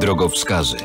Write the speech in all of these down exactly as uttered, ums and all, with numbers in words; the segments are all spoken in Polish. Drogowskazy.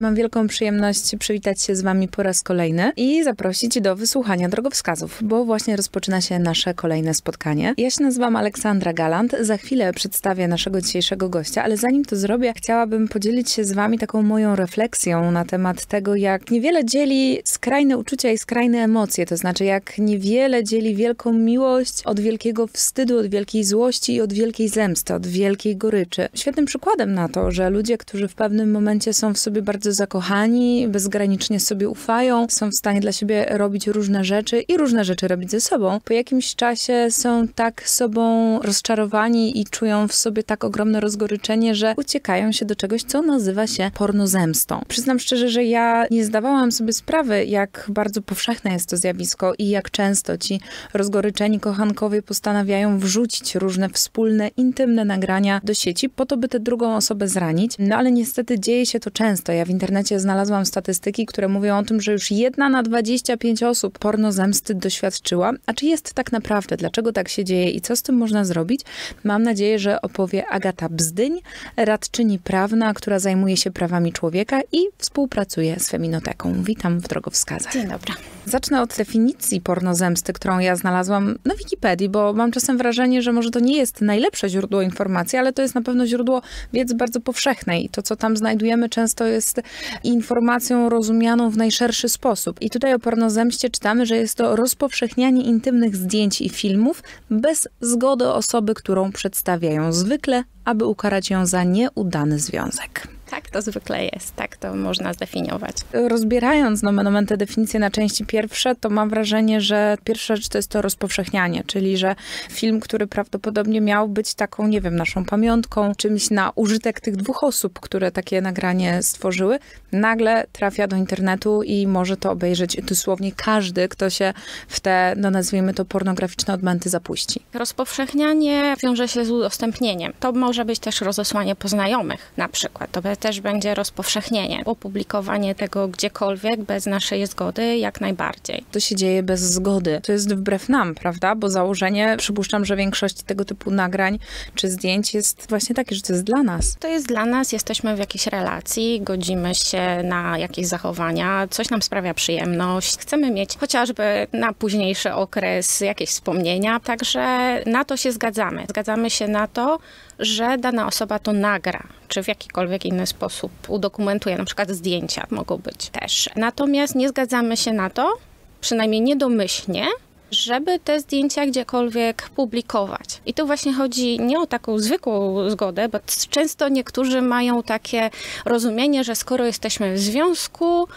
Mam wielką przyjemność przywitać się z Wami po raz kolejny i zaprosić do wysłuchania drogowskazów, bo właśnie rozpoczyna się nasze kolejne spotkanie. Ja się nazywam Aleksandra Galant, za chwilę przedstawię naszego dzisiejszego gościa, ale zanim to zrobię, chciałabym podzielić się z Wami taką moją refleksją na temat tego, jak niewiele dzieli skrajne uczucia i skrajne emocje, to znaczy jak niewiele dzieli wielką miłość od wielkiego wstydu, od wielkiej złości i od wielkiej zemsty, od wielkiej goryczy. Świetnym przykładem na to, że ludzie, którzy w pewnym momencie są w sobie bardzo zakochani, bezgranicznie sobie ufają, są w stanie dla siebie robić różne rzeczy i różne rzeczy robić ze sobą. Po jakimś czasie są tak sobą rozczarowani i czują w sobie tak ogromne rozgoryczenie, że uciekają się do czegoś, co nazywa się pornozemstą. Przyznam szczerze, że ja nie zdawałam sobie sprawy, jak bardzo powszechne jest to zjawisko i jak często ci rozgoryczeni kochankowie postanawiają wrzucić różne wspólne, intymne nagrania do sieci po to, by tę drugą osobę zranić. No ale niestety dzieje się to często. Ja w W internecie znalazłam statystyki, które mówią o tym, że już jedna na dwadzieścia pięć osób pornozemsty doświadczyła. A czy jest tak naprawdę? Dlaczego tak się dzieje i co z tym można zrobić? Mam nadzieję, że opowie Agata Bzdyń, radczyni prawna, która zajmuje się prawami człowieka i współpracuje z Feminoteką. Witam w Drogowskazach. Dzień dobry. Zacznę od definicji pornozemsty, którą ja znalazłam na Wikipedii, bo mam czasem wrażenie, że może to nie jest najlepsze źródło informacji, ale to jest na pewno źródło wiedzy bardzo powszechnej. To, co tam znajdujemy, często jest informacją rozumianą w najszerszy sposób. I tutaj o pornozemście czytamy, że jest to rozpowszechnianie intymnych zdjęć i filmów bez zgody osoby, którą przedstawiają, zwykle, aby ukarać ją za nieudany związek. Tak to zwykle jest, tak to można zdefiniować. Rozbierając nomen omen te definicje na części pierwsze, to mam wrażenie, że pierwsza rzecz to jest to rozpowszechnianie, czyli że film, który prawdopodobnie miał być taką, nie wiem, naszą pamiątką, czymś na użytek tych dwóch osób, które takie nagranie stworzyły, nagle trafia do internetu i może to obejrzeć dosłownie każdy, kto się w te, no nazwijmy to, pornograficzne odmęty zapuści. Rozpowszechnianie wiąże się z udostępnieniem. To może być też rozesłanie po znajomych na przykład. To też będzie rozpowszechnienie, opublikowanie tego gdziekolwiek bez naszej zgody jak najbardziej. To się dzieje bez zgody. To jest wbrew nam, prawda? Bo założenie, przypuszczam, że większość tego typu nagrań czy zdjęć jest właśnie takie, że to jest dla nas. To jest dla nas, jesteśmy w jakiejś relacji, godzimy się na jakieś zachowania, coś nam sprawia przyjemność, chcemy mieć chociażby na późniejszy okres jakieś wspomnienia, także na to się zgadzamy. Zgadzamy się na to, że dana osoba to nagra, czy w jakikolwiek inny sposób udokumentuje, na przykład zdjęcia mogą być też. Natomiast nie zgadzamy się na to, przynajmniej niedomyślnie, żeby te zdjęcia gdziekolwiek publikować. I tu właśnie chodzi nie o taką zwykłą zgodę, bo często niektórzy mają takie rozumienie, że skoro jesteśmy w związku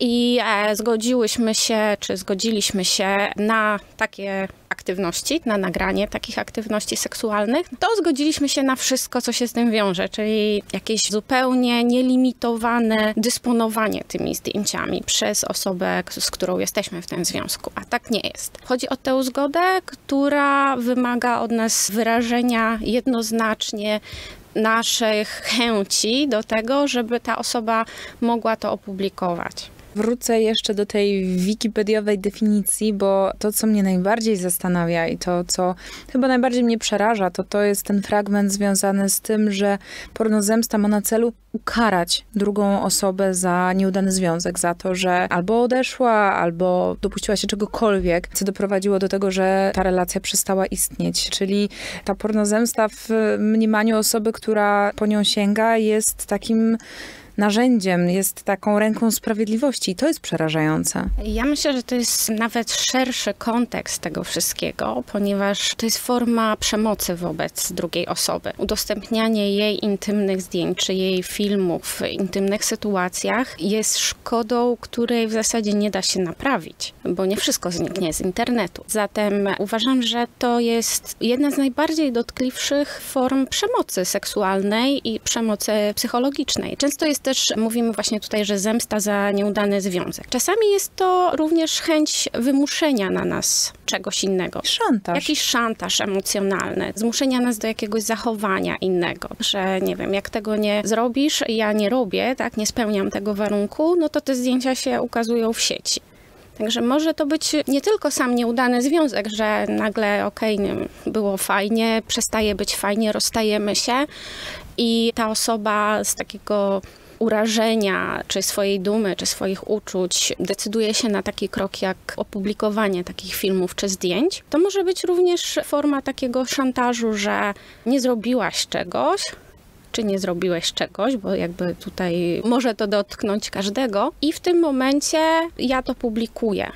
i e, zgodziłyśmy się, czy zgodziliśmy się na takie aktywności, na nagranie takich aktywności seksualnych, to zgodziliśmy się na wszystko, co się z tym wiąże, czyli jakieś zupełnie nielimitowane dysponowanie tymi zdjęciami przez osobę, z którą jesteśmy w tym związku, a tak nie jest. Chodzi o tę zgodę, która wymaga od nas wyrażenia jednoznacznie naszych chęci do tego, żeby ta osoba mogła to opublikować. Wrócę jeszcze do tej wikipediowej definicji, bo to, co mnie najbardziej zastanawia i to, co chyba najbardziej mnie przeraża, to to jest ten fragment związany z tym, że pornozemsta ma na celu ukarać drugą osobę za nieudany związek, za to, że albo odeszła, albo dopuściła się czegokolwiek, co doprowadziło do tego, że ta relacja przestała istnieć. Czyli ta pornozemsta w mniemaniu osoby, która po nią sięga, jest takim narzędziem, jest taką ręką sprawiedliwości i to jest przerażające. Ja myślę, że to jest nawet szerszy kontekst tego wszystkiego, ponieważ to jest forma przemocy wobec drugiej osoby. Udostępnianie jej intymnych zdjęć, czy jej filmów w intymnych sytuacjach jest szkodą, której w zasadzie nie da się naprawić, bo nie wszystko zniknie z internetu. Zatem uważam, że to jest jedna z najbardziej dotkliwszych form przemocy seksualnej i przemocy psychologicznej. Często jest też, mówimy właśnie tutaj, że zemsta za nieudany związek. Czasami jest to również chęć wymuszenia na nas czegoś innego. Szantaż. Jakiś szantaż emocjonalny, zmuszenia nas do jakiegoś zachowania innego, że nie wiem, jak tego nie zrobisz, ja nie robię, tak, nie spełniam tego warunku, no to te zdjęcia się ukazują w sieci. Także może to być nie tylko sam nieudany związek, że nagle okej, okay, było fajnie, przestaje być fajnie, rozstajemy się i ta osoba z takiego urażenia, czy swojej dumy, czy swoich uczuć decyduje się na taki krok jak opublikowanie takich filmów czy zdjęć. To może być również forma takiego szantażu, że nie zrobiłaś czegoś, czy nie zrobiłeś czegoś, bo jakby tutaj może to dotknąć każdego i w tym momencie ja to publikuję.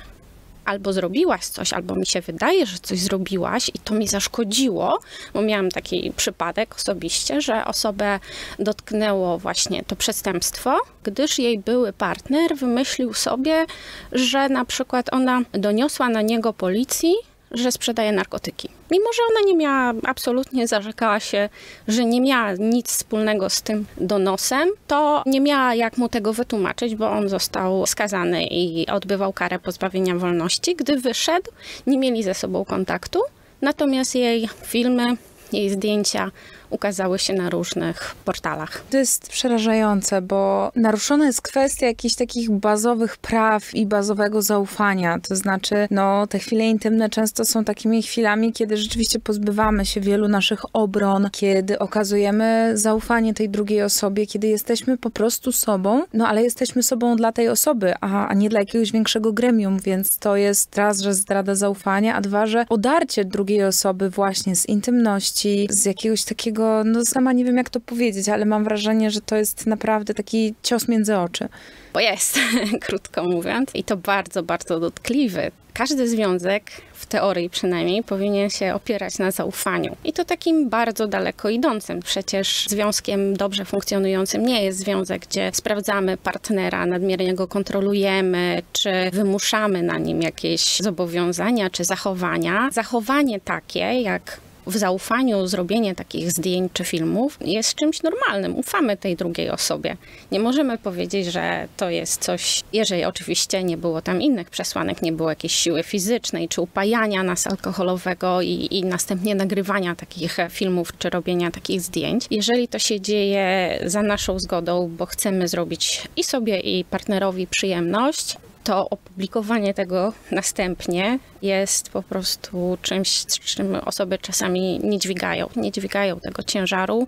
Albo zrobiłaś coś, albo mi się wydaje, że coś zrobiłaś i to mi zaszkodziło, bo miałam taki przypadek osobiście, że osobę dotknęło właśnie to przestępstwo, gdyż jej były partner wymyślił sobie, że na przykład ona doniosła na niego policji, że sprzedaje narkotyki. Mimo że ona nie miała, absolutnie zarzekała się, że nie miała nic wspólnego z tym donosem, to nie miała jak mu tego wytłumaczyć, bo on został skazany i odbywał karę pozbawienia wolności. Gdy wyszedł, nie mieli ze sobą kontaktu, natomiast jej filmy, jej zdjęcia ukazały się na różnych portalach. To jest przerażające, bo naruszona jest kwestia jakichś takich bazowych praw i bazowego zaufania. To znaczy, no, te chwile intymne często są takimi chwilami, kiedy rzeczywiście pozbywamy się wielu naszych obron, kiedy okazujemy zaufanie tej drugiej osobie, kiedy jesteśmy po prostu sobą, no ale jesteśmy sobą dla tej osoby, a, a nie dla jakiegoś większego gremium, więc to jest raz, że zdrada zaufania, a dwa, że odarcie drugiej osoby właśnie z intymności, z jakiegoś takiego, no sama nie wiem jak to powiedzieć, ale mam wrażenie, że to jest naprawdę taki cios między oczy. Bo jest, krótko mówiąc, i to bardzo, bardzo dotkliwy. Każdy związek, w teorii przynajmniej, powinien się opierać na zaufaniu. I to takim bardzo daleko idącym. Przecież związkiem dobrze funkcjonującym nie jest związek, gdzie sprawdzamy partnera, nadmiernie go kontrolujemy, czy wymuszamy na nim jakieś zobowiązania, czy zachowania. Zachowanie takie, jak w zaufaniu zrobienie takich zdjęć czy filmów jest czymś normalnym. Ufamy tej drugiej osobie. Nie możemy powiedzieć, że to jest coś, jeżeli oczywiście nie było tam innych przesłanek, nie było jakiejś siły fizycznej, czy upajania nas alkoholowego i, i następnie nagrywania takich filmów, czy robienia takich zdjęć. Jeżeli to się dzieje za naszą zgodą, bo chcemy zrobić i sobie, i partnerowi przyjemność, to opublikowanie tego następnie jest po prostu czymś, z czym osoby czasami nie dźwigają. Nie dźwigają tego ciężaru.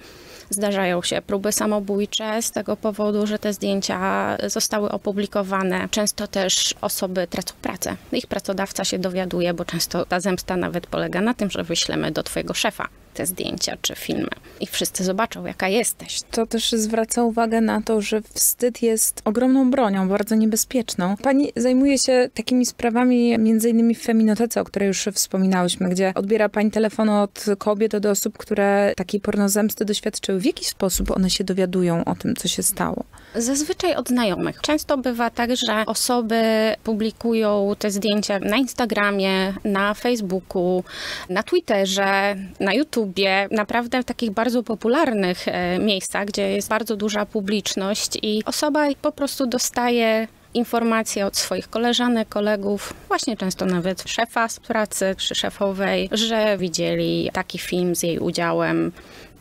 Zdarzają się próby samobójcze z tego powodu, że te zdjęcia zostały opublikowane. Często też osoby tracą pracę. Ich pracodawca się dowiaduje, bo często ta zemsta nawet polega na tym, że wyślemy do twojego szefa te zdjęcia czy filmy i wszyscy zobaczą, jaka jesteś. To też zwraca uwagę na to, że wstyd jest ogromną bronią, bardzo niebezpieczną. Pani zajmuje się takimi sprawami między innymi w Feminotece, o której już wspominałyśmy, gdzie odbiera pani telefony od kobiet, od osób, które takiej pornozemsty doświadczyły. W jaki sposób one się dowiadują o tym, co się stało? Zazwyczaj od znajomych. Często bywa tak, że osoby publikują te zdjęcia na Instagramie, na Facebooku, na Twitterze, na YouTube, naprawdę w takich bardzo popularnych miejscach, gdzie jest bardzo duża publiczność i osoba po prostu dostaje informacje od swoich koleżanek, kolegów, właśnie często nawet szefa z pracy czy szefowej, że widzieli taki film z jej udziałem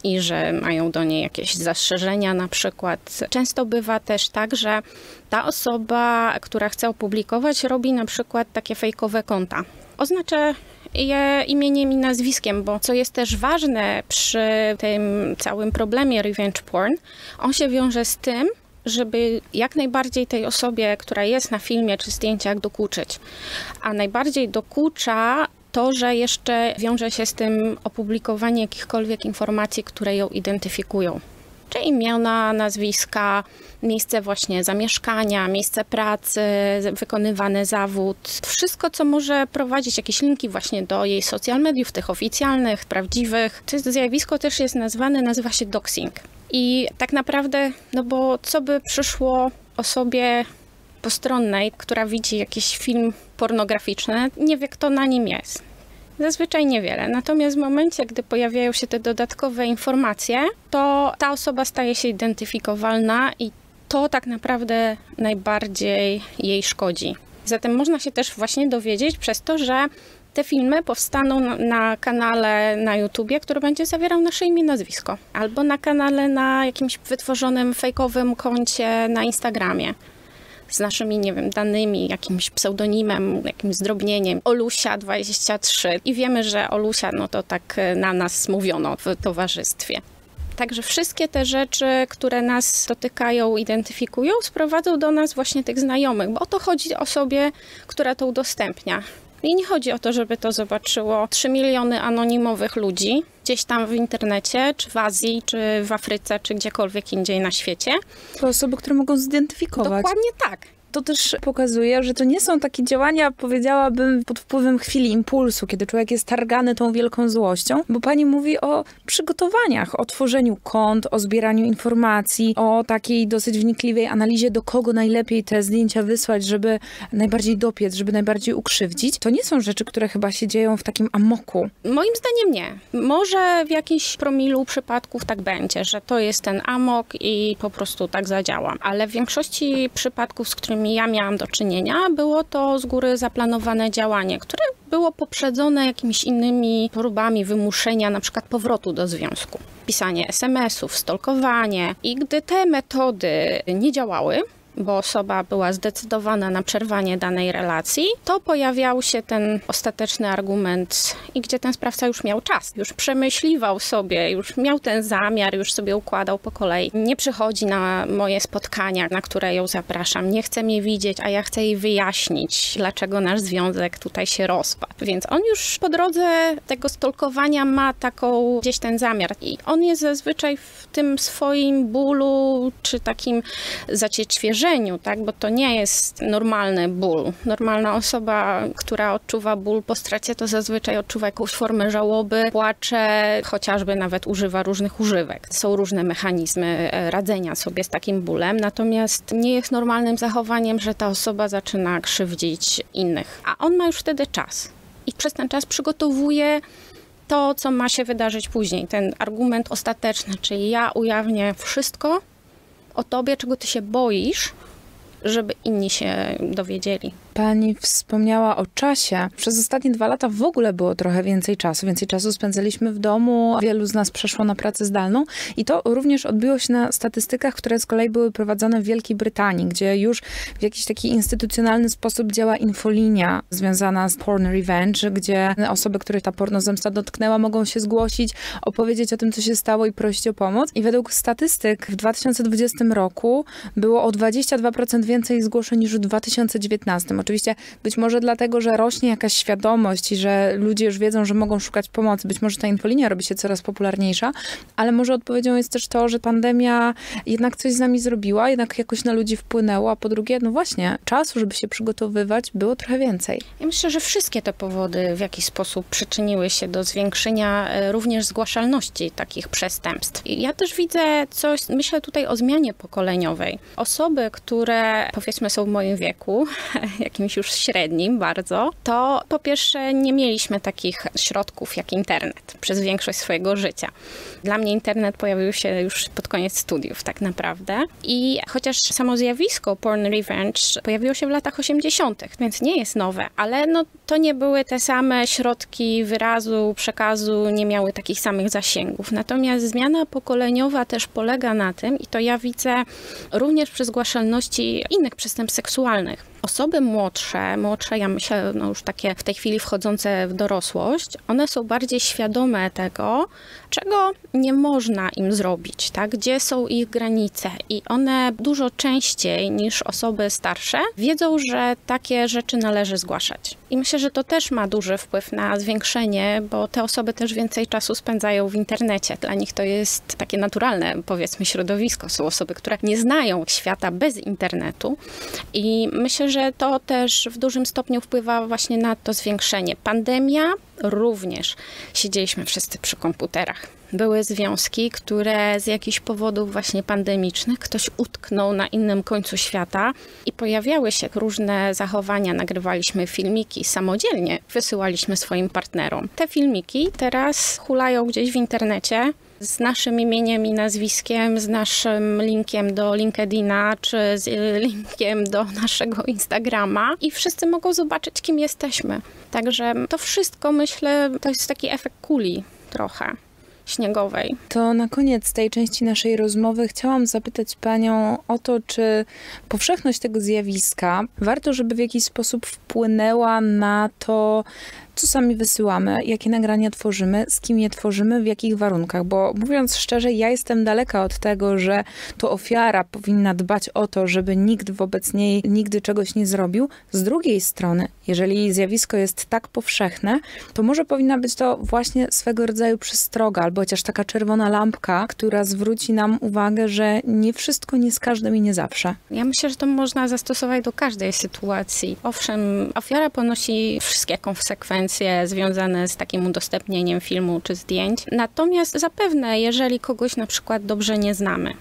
i że mają do niej jakieś zastrzeżenia na przykład. Często bywa też tak, że ta osoba, która chce opublikować, robi na przykład takie fejkowe konta. Oznacza je imieniem i nazwiskiem, bo co jest też ważne przy tym całym problemie revenge porn, on się wiąże z tym, żeby jak najbardziej tej osobie, która jest na filmie czy zdjęciach, dokuczyć. A najbardziej dokucza to, że jeszcze wiąże się z tym opublikowanie jakichkolwiek informacji, które ją identyfikują. Czy imiona, nazwiska, miejsce właśnie zamieszkania, miejsce pracy, wykonywany zawód. Wszystko, co może prowadzić jakieś linki właśnie do jej social mediów, tych oficjalnych, prawdziwych. To zjawisko też jest nazwane, nazywa się doxing. I tak naprawdę, no bo co by przyszło osobie postronnej, która widzi jakiś film pornograficzny, nie wie, kto na nim jest. Zazwyczaj niewiele. Natomiast w momencie, gdy pojawiają się te dodatkowe informacje, to ta osoba staje się identyfikowalna i to tak naprawdę najbardziej jej szkodzi. Zatem można się też właśnie dowiedzieć przez to, że te filmy powstaną na, na kanale na YouTubie, który będzie zawierał nasze imię, nazwisko. Albo na kanale na jakimś wytworzonym fejkowym koncie na Instagramie. z naszymi, nie wiem, danymi, jakimś pseudonimem, jakimś zdrobnieniem. Olusia dwadzieścia trzy. I wiemy, że Olusia, no to tak na nas mówiono w towarzystwie. Także wszystkie te rzeczy, które nas dotykają, identyfikują, sprowadzą do nas właśnie tych znajomych, bo o to chodzi osobie, która to udostępnia. I nie chodzi o to, żeby to zobaczyło trzy miliony anonimowych ludzi gdzieś tam w internecie, czy w Azji, czy w Afryce, czy gdziekolwiek indziej na świecie. To osoby, które mogą zidentyfikować. Dokładnie tak. To też pokazuje, że to nie są takie działania, powiedziałabym, pod wpływem chwili, impulsu, kiedy człowiek jest targany tą wielką złością, bo pani mówi o przygotowaniach, o tworzeniu kont, o zbieraniu informacji, o takiej dosyć wnikliwej analizie, do kogo najlepiej te zdjęcia wysłać, żeby najbardziej dopiec, żeby najbardziej ukrzywdzić. To nie są rzeczy, które chyba się dzieją w takim amoku. Moim zdaniem nie. Może w jakimś promilu przypadków tak będzie, że to jest ten amok i po prostu tak zadziałam, ale w większości przypadków, z którymi ja miałam do czynienia, było to z góry zaplanowane działanie, które było poprzedzone jakimiś innymi próbami wymuszenia, na przykład powrotu do związku. Pisanie es em esów, stalkowanie. I gdy te metody nie działały, bo osoba była zdecydowana na przerwanie danej relacji, to pojawiał się ten ostateczny argument i gdzie ten sprawca już miał czas, już przemyśliwał sobie, już miał ten zamiar, już sobie układał po kolei. Nie przychodzi na moje spotkania, na które ją zapraszam, nie chce mnie widzieć, a ja chcę jej wyjaśnić, dlaczego nasz związek tutaj się rozpadł. Więc on już po drodze tego stalkowania ma taką gdzieś ten zamiar i on jest zazwyczaj w tym swoim bólu czy takim zacieczwieżeniu, tak? Bo to nie jest normalny ból. Normalna osoba, która odczuwa ból po stracie, to zazwyczaj odczuwa jakąś formę żałoby, płacze, chociażby nawet używa różnych używek. Są różne mechanizmy radzenia sobie z takim bólem, natomiast nie jest normalnym zachowaniem, że ta osoba zaczyna krzywdzić innych. A on ma już wtedy czas i przez ten czas przygotowuje to, co ma się wydarzyć później. Ten argument ostateczny, czyli ja ujawnię wszystko o tobie, czego ty się boisz, żeby inni się dowiedzieli. Pani wspomniała o czasie. Przez ostatnie dwa lata w ogóle było trochę więcej czasu. Więcej czasu spędzaliśmy w domu. Wielu z nas przeszło na pracę zdalną. I to również odbiło się na statystykach, które z kolei były prowadzone w Wielkiej Brytanii, gdzie już w jakiś taki instytucjonalny sposób działa infolinia związana z porn revenge, gdzie osoby, które ta pornozemsta dotknęła, mogą się zgłosić, opowiedzieć o tym, co się stało i prosić o pomoc. I według statystyk w dwa tysiące dwudziestym roku było o dwadzieścia dwa procent więcej zgłoszeń niż w dwa tysiące dziewiętnastym. Oczywiście być może dlatego, że rośnie jakaś świadomość i że ludzie już wiedzą, że mogą szukać pomocy. Być może ta infolinia robi się coraz popularniejsza, ale może odpowiedzią jest też to, że pandemia jednak coś z nami zrobiła, jednak jakoś na ludzi wpłynęła, a po drugie, no właśnie, czasu, żeby się przygotowywać, było trochę więcej. Ja myślę, że wszystkie te powody w jakiś sposób przyczyniły się do zwiększenia również zgłaszalności takich przestępstw. Ja też widzę coś, myślę tutaj o zmianie pokoleniowej. Osoby, które powiedzmy są w moim wieku, jak jakimś już średnim bardzo, to po pierwsze nie mieliśmy takich środków jak internet przez większość swojego życia. Dla mnie internet pojawił się już pod koniec studiów tak naprawdę i chociaż samo zjawisko porn revenge pojawiło się w latach osiemdziesiątych, więc nie jest nowe, ale no, to nie były te same środki wyrazu, przekazu, nie miały takich samych zasięgów. Natomiast zmiana pokoleniowa też polega na tym i to ja widzę również przy zgłaszalności innych przestępstw seksualnych. Osoby młodsze, młodsze, ja myślę, no już takie w tej chwili wchodzące w dorosłość, one są bardziej świadome tego, czego nie można im zrobić, tak? Gdzie są ich granice i one dużo częściej niż osoby starsze wiedzą, że takie rzeczy należy zgłaszać. I myślę, że to też ma duży wpływ na zwiększenie, bo te osoby też więcej czasu spędzają w internecie. Dla nich to jest takie naturalne, powiedzmy, środowisko. Są osoby, które nie znają świata bez internetu i myślę, że to też w dużym stopniu wpływa właśnie na to zwiększenie. Pandemia również. Siedzieliśmy wszyscy przy komputerach. Były związki, które z jakichś powodów właśnie pandemicznych ktoś utknął na innym końcu świata i pojawiały się różne zachowania. Nagrywaliśmy filmiki samodzielnie, wysyłaliśmy swoim partnerom. Te filmiki teraz hulają gdzieś w internecie z naszym imieniem i nazwiskiem, z naszym linkiem do LinkedIna czy z linkiem do naszego Instagrama i wszyscy mogą zobaczyć, kim jesteśmy. Także to wszystko, myślę, to jest taki efekt kuli trochę. śniegowej. To na koniec tej części naszej rozmowy chciałam zapytać Panią o to, czy powszechność tego zjawiska warto, żeby w jakiś sposób wpłynęła na to, co sami wysyłamy, jakie nagrania tworzymy, z kim je tworzymy, w jakich warunkach. Bo mówiąc szczerze, ja jestem daleka od tego, że to ofiara powinna dbać o to, żeby nikt wobec niej nigdy czegoś nie zrobił. Z drugiej strony, jeżeli zjawisko jest tak powszechne, to może powinna być to właśnie swego rodzaju przestroga, albo chociaż taka czerwona lampka, która zwróci nam uwagę, że nie wszystko, nie z każdym i nie zawsze. Ja myślę, że to można zastosować do każdej sytuacji. Owszem, ofiara ponosi wszystkie konsekwencje związane z takim udostępnieniem filmu czy zdjęć. Natomiast zapewne, jeżeli kogoś na przykład dobrze nie znamy,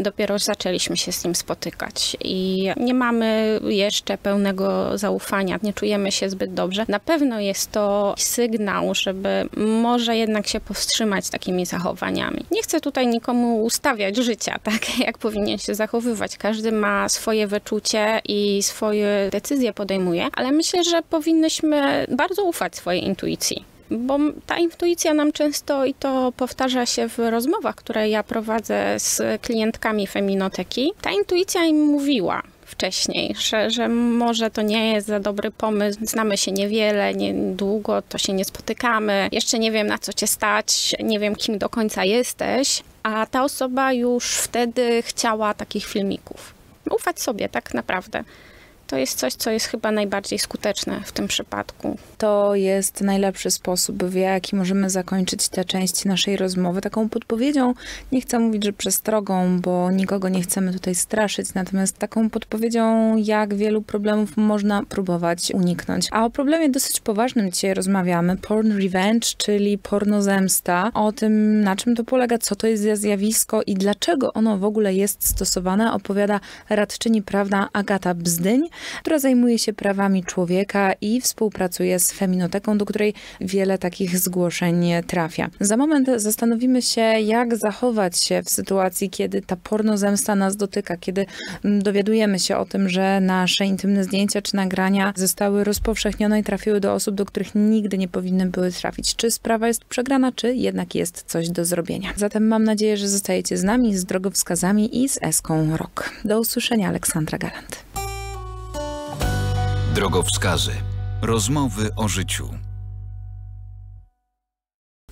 dopiero zaczęliśmy się z nim spotykać i nie mamy jeszcze pełnego zaufania, nie czujemy się zbyt dobrze, na pewno jest to sygnał, żeby może jednak się powstrzymać takimi zachowaniami. Nie chcę tutaj nikomu ustawiać życia, tak jak powinien się zachowywać. Każdy ma swoje wyczucie i swoje decyzje podejmuje, ale myślę, że powinnyśmy bardzo ufać swojej intuicji. Bo ta intuicja nam często, i to powtarza się w rozmowach, które ja prowadzę z klientkami Feminoteki, ta intuicja im mówiła wcześniej, że, że może to nie jest za dobry pomysł, znamy się niewiele, niedługo to się nie spotykamy, jeszcze nie wiem, na co cię stać, nie wiem, kim do końca jesteś, a ta osoba już wtedy chciała takich filmików. Ufać sobie tak naprawdę. To jest coś, co jest chyba najbardziej skuteczne w tym przypadku. To jest najlepszy sposób, w jaki możemy zakończyć tę część naszej rozmowy. Taką podpowiedzią, nie chcę mówić, że przestrogą, bo nikogo nie chcemy tutaj straszyć, natomiast taką podpowiedzią, jak wielu problemów można próbować uniknąć. A o problemie dosyć poważnym dzisiaj rozmawiamy. Porn revenge, czyli pornozemsta. O tym, na czym to polega, co to jest za zjawisko i dlaczego ono w ogóle jest stosowane, opowiada radczyni prawna Agata Bzdyń, która zajmuje się prawami człowieka i współpracuje z Feminoteką, do której wiele takich zgłoszeń trafia. Za moment zastanowimy się, jak zachować się w sytuacji, kiedy ta pornozemsta nas dotyka, kiedy dowiadujemy się o tym, że nasze intymne zdjęcia czy nagrania zostały rozpowszechnione i trafiły do osób, do których nigdy nie powinny były trafić. Czy sprawa jest przegrana, czy jednak jest coś do zrobienia. Zatem mam nadzieję, że zostajecie z nami, z Drogowskazami i z Eską Rock. Do usłyszenia, Aleksandra Galant. Drogowskazy. Rozmowy o życiu.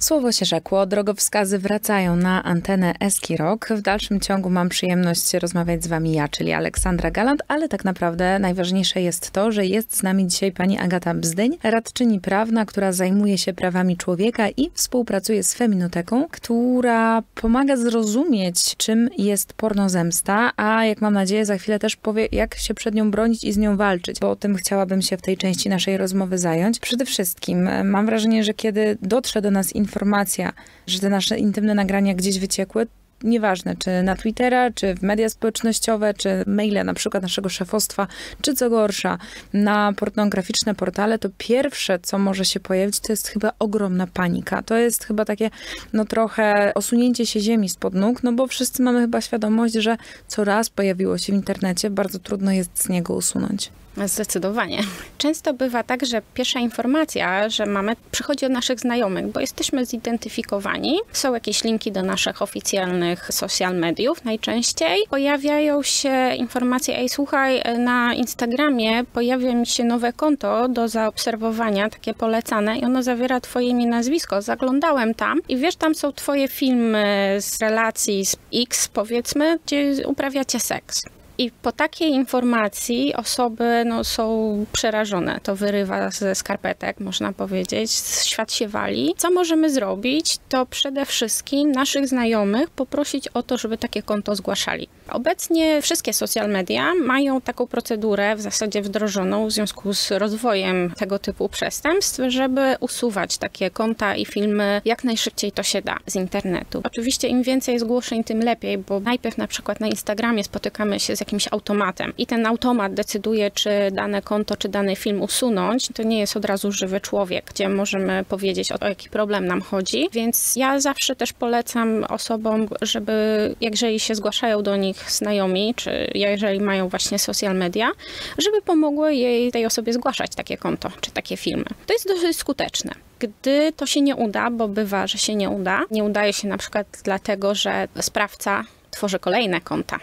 Słowo się rzekło, Drogowskazy wracają na antenę Eski Rock. W dalszym ciągu mam przyjemność rozmawiać z Wami ja, czyli Aleksandra Galant, ale tak naprawdę najważniejsze jest to, że jest z nami dzisiaj Pani Agata Bzdyń, radczyni prawna, która zajmuje się prawami człowieka i współpracuje z Feminoteką, która pomaga zrozumieć, czym jest pornozemsta, a jak mam nadzieję za chwilę też powie, jak się przed nią bronić i z nią walczyć, bo o tym chciałabym się w tej części naszej rozmowy zająć. Przede wszystkim mam wrażenie, że kiedy dotrze do nas informacja, informacja, że te nasze intymne nagrania gdzieś wyciekły, nieważne czy na Twittera, czy w media społecznościowe, czy maile na przykład naszego szefostwa, czy co gorsza, na pornograficzne portale, to pierwsze, co może się pojawić, to jest chyba ogromna panika. To jest chyba takie, no trochę osunięcie się ziemi spod nóg, no bo wszyscy mamy chyba świadomość, że co raz pojawiło się w internecie, bardzo trudno jest z niego usunąć. Zdecydowanie. Często bywa tak, że pierwsza informacja, że mamy, przychodzi od naszych znajomych, bo jesteśmy zidentyfikowani. Są jakieś linki do naszych oficjalnych social mediów najczęściej. Pojawiają się informacje, ej słuchaj, na Instagramie pojawia mi się nowe konto do zaobserwowania, takie polecane i ono zawiera twoje imię, nazwisko. Zaglądałem tam i wiesz, tam są twoje filmy z relacji z X, powiedzmy, gdzie uprawiacie seks. I po takiej informacji osoby no, są przerażone. To wyrywa ze skarpetek, można powiedzieć. Świat się wali. Co możemy zrobić, to przede wszystkim naszych znajomych poprosić o to, żeby takie konto zgłaszali. Obecnie wszystkie social media mają taką procedurę w zasadzie wdrożoną w związku z rozwojem tego typu przestępstw, żeby usuwać takie konta i filmy jak najszybciej to się da z internetu. Oczywiście im więcej zgłoszeń, tym lepiej, bo najpierw na przykład na Instagramie spotykamy się z jakimś automatem i ten automat decyduje, czy dane konto, czy dany film usunąć, to nie jest od razu żywy człowiek, gdzie możemy powiedzieć, o, o jaki problem nam chodzi. Więc ja zawsze też polecam osobom, żeby, jeżeli się zgłaszają do nich znajomi, czy jeżeli mają właśnie social media, żeby pomogły jej, tej osobie zgłaszać takie konto, czy takie filmy. To jest dosyć skuteczne. Gdy to się nie uda, bo bywa, że się nie uda, nie udaje się na przykład dlatego, że sprawca tworzy kolejne konta.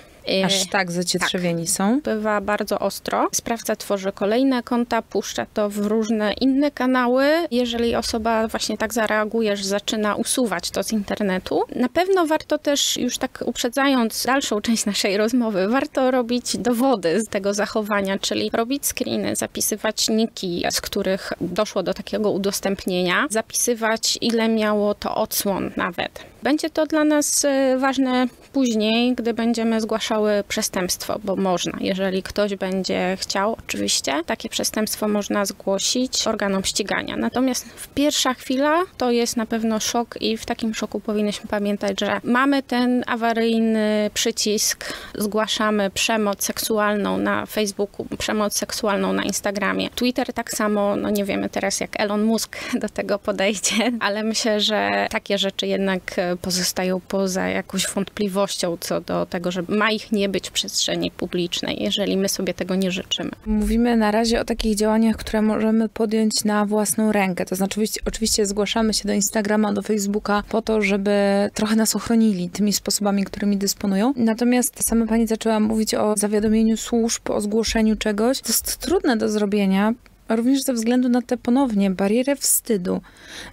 Aż tak zacietrzewieni tak. są? Bywa bardzo ostro. Sprawca tworzy kolejne konta, puszcza to w różne inne kanały. Jeżeli osoba właśnie tak zareaguje, że zaczyna usuwać to z internetu, na pewno warto też, już tak uprzedzając dalszą część naszej rozmowy, warto robić dowody z tego zachowania, czyli robić screeny, zapisywać niki, z których doszło do takiego udostępnienia, zapisywać, ile miało to odsłon nawet. Będzie to dla nas ważne później, gdy będziemy zgłaszać przestępstwo, bo można, jeżeli ktoś będzie chciał, oczywiście, takie przestępstwo można zgłosić organom ścigania. Natomiast w pierwsza chwila to jest na pewno szok i w takim szoku powinnyśmy pamiętać, że mamy ten awaryjny przycisk, zgłaszamy przemoc seksualną na Facebooku, przemoc seksualną na Instagramie. Twitter tak samo, no nie wiemy teraz, jak Elon Musk do tego podejdzie, ale myślę, że takie rzeczy jednak pozostają poza jakąś wątpliwością co do tego, że ma ich nie być w przestrzeni publicznej, jeżeli my sobie tego nie życzymy. Mówimy na razie o takich działaniach, które możemy podjąć na własną rękę. To znaczy oczywiście zgłaszamy się do Instagrama, do Facebooka po to, żeby trochę nas ochronili tymi sposobami, którymi dysponują. Natomiast sama pani zaczęła mówić o zawiadomieniu służb, o zgłoszeniu czegoś. To jest trudne do zrobienia, również ze względu na tę ponownie barierę wstydu,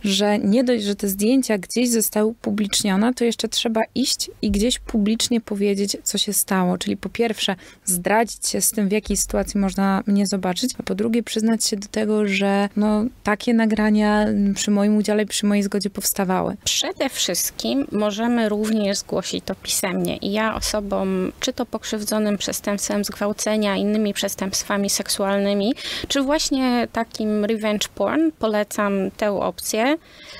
że nie dość, że te zdjęcia gdzieś zostały upublicznione, to jeszcze trzeba iść i gdzieś publicznie powiedzieć, co się stało. Czyli po pierwsze zdradzić się z tym, w jakiej sytuacji można mnie zobaczyć, a po drugie przyznać się do tego, że no, takie nagrania przy moim udziale i przy mojej zgodzie powstawały. Przede wszystkim możemy również zgłosić to pisemnie. I ja osobom, czy to pokrzywdzonym przestępstwem zgwałcenia, innymi przestępstwami seksualnymi, czy właśnie takim revenge porn, polecam tę opcję.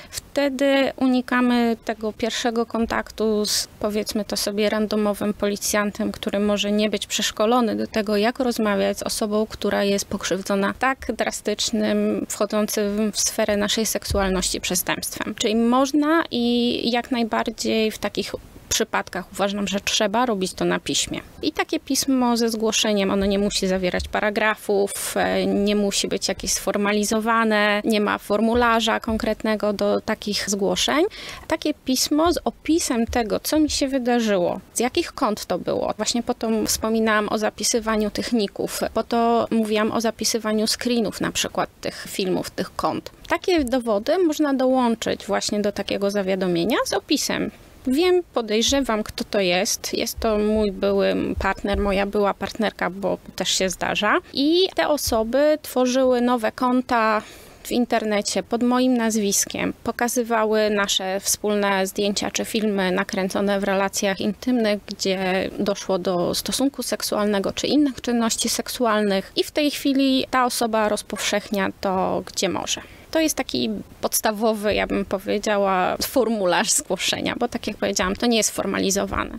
Wtedy unikamy tego pierwszego kontaktu z, powiedzmy to sobie, randomowym policjantem, który może nie być przeszkolony do tego, jak rozmawiać z osobą, która jest pokrzywdzona tak drastycznym, wchodzącym w sferę naszej seksualności przestępstwem. Czyli można i jak najbardziej w takich w przypadkach uważam, że trzeba robić to na piśmie. I takie pismo ze zgłoszeniem, ono nie musi zawierać paragrafów, nie musi być jakieś sformalizowane, nie ma formularza konkretnego do takich zgłoszeń. Takie pismo z opisem tego, co mi się wydarzyło, z jakich kont to było. Właśnie po to wspominałam o zapisywaniu tych ników, po to mówiłam o zapisywaniu screenów na przykład tych filmów, tych kont. Takie dowody można dołączyć właśnie do takiego zawiadomienia z opisem. Wiem, podejrzewam, kto to jest. Jest to mój były partner, moja była partnerka, bo też się zdarza. I te osoby tworzyły nowe konta w internecie pod moim nazwiskiem, pokazywały nasze wspólne zdjęcia czy filmy nakręcone w relacjach intymnych, gdzie doszło do stosunku seksualnego czy innych czynności seksualnych. I w tej chwili ta osoba rozpowszechnia to, gdzie może. To jest taki podstawowy, ja bym powiedziała, formularz zgłoszenia, bo tak jak powiedziałam, to nie jest formalizowane.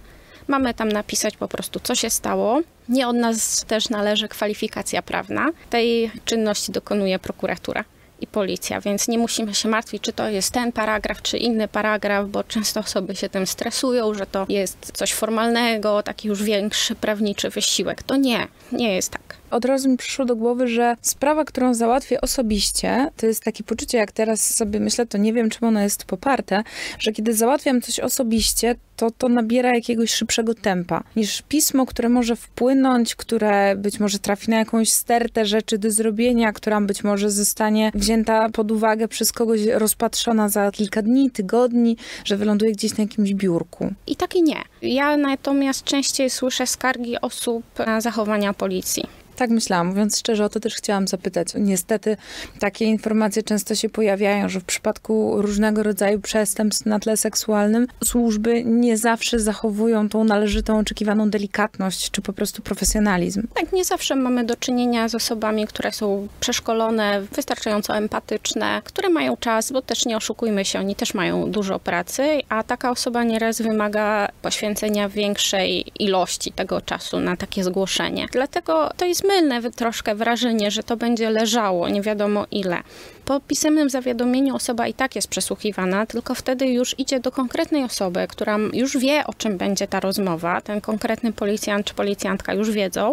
Mamy tam napisać po prostu, co się stało. Nie od nas też należy kwalifikacja prawna. Tej czynności dokonuje prokuratura i policja, więc nie musimy się martwić, czy to jest ten paragraf, czy inny paragraf, bo często osoby się tym stresują, że to jest coś formalnego, taki już większy prawniczy wysiłek. To nie, nie jest tak. Od razu mi przyszło do głowy, że sprawa, którą załatwię osobiście, to jest takie poczucie, jak teraz sobie myślę, to nie wiem, czym ono jest poparte, że kiedy załatwiam coś osobiście, to to nabiera jakiegoś szybszego tempa niż pismo, które może wpłynąć, które być może trafi na jakąś stertę rzeczy do zrobienia, która być może zostanie wzięta pod uwagę przez kogoś, rozpatrzona za kilka dni, tygodni, że wyląduje gdzieś na jakimś biurku. I tak i nie. Ja natomiast częściej słyszę skargi osób na zachowania policji. Tak myślałam. Mówiąc szczerze, o to też chciałam zapytać. Niestety takie informacje często się pojawiają, że w przypadku różnego rodzaju przestępstw na tle seksualnym służby nie zawsze zachowują tą należytą, oczekiwaną delikatność, czy po prostu profesjonalizm. Tak, nie zawsze mamy do czynienia z osobami, które są przeszkolone, wystarczająco empatyczne, które mają czas, bo też nie oszukujmy się, oni też mają dużo pracy, a taka osoba nieraz wymaga poświęcenia większej ilości tego czasu na takie zgłoszenie. Dlatego to jest mylne troszkę wrażenie, że to będzie leżało nie wiadomo ile. Po pisemnym zawiadomieniu osoba i tak jest przesłuchiwana, tylko wtedy już idzie do konkretnej osoby, która już wie, o czym będzie ta rozmowa. Ten konkretny policjant czy policjantka już wiedzą,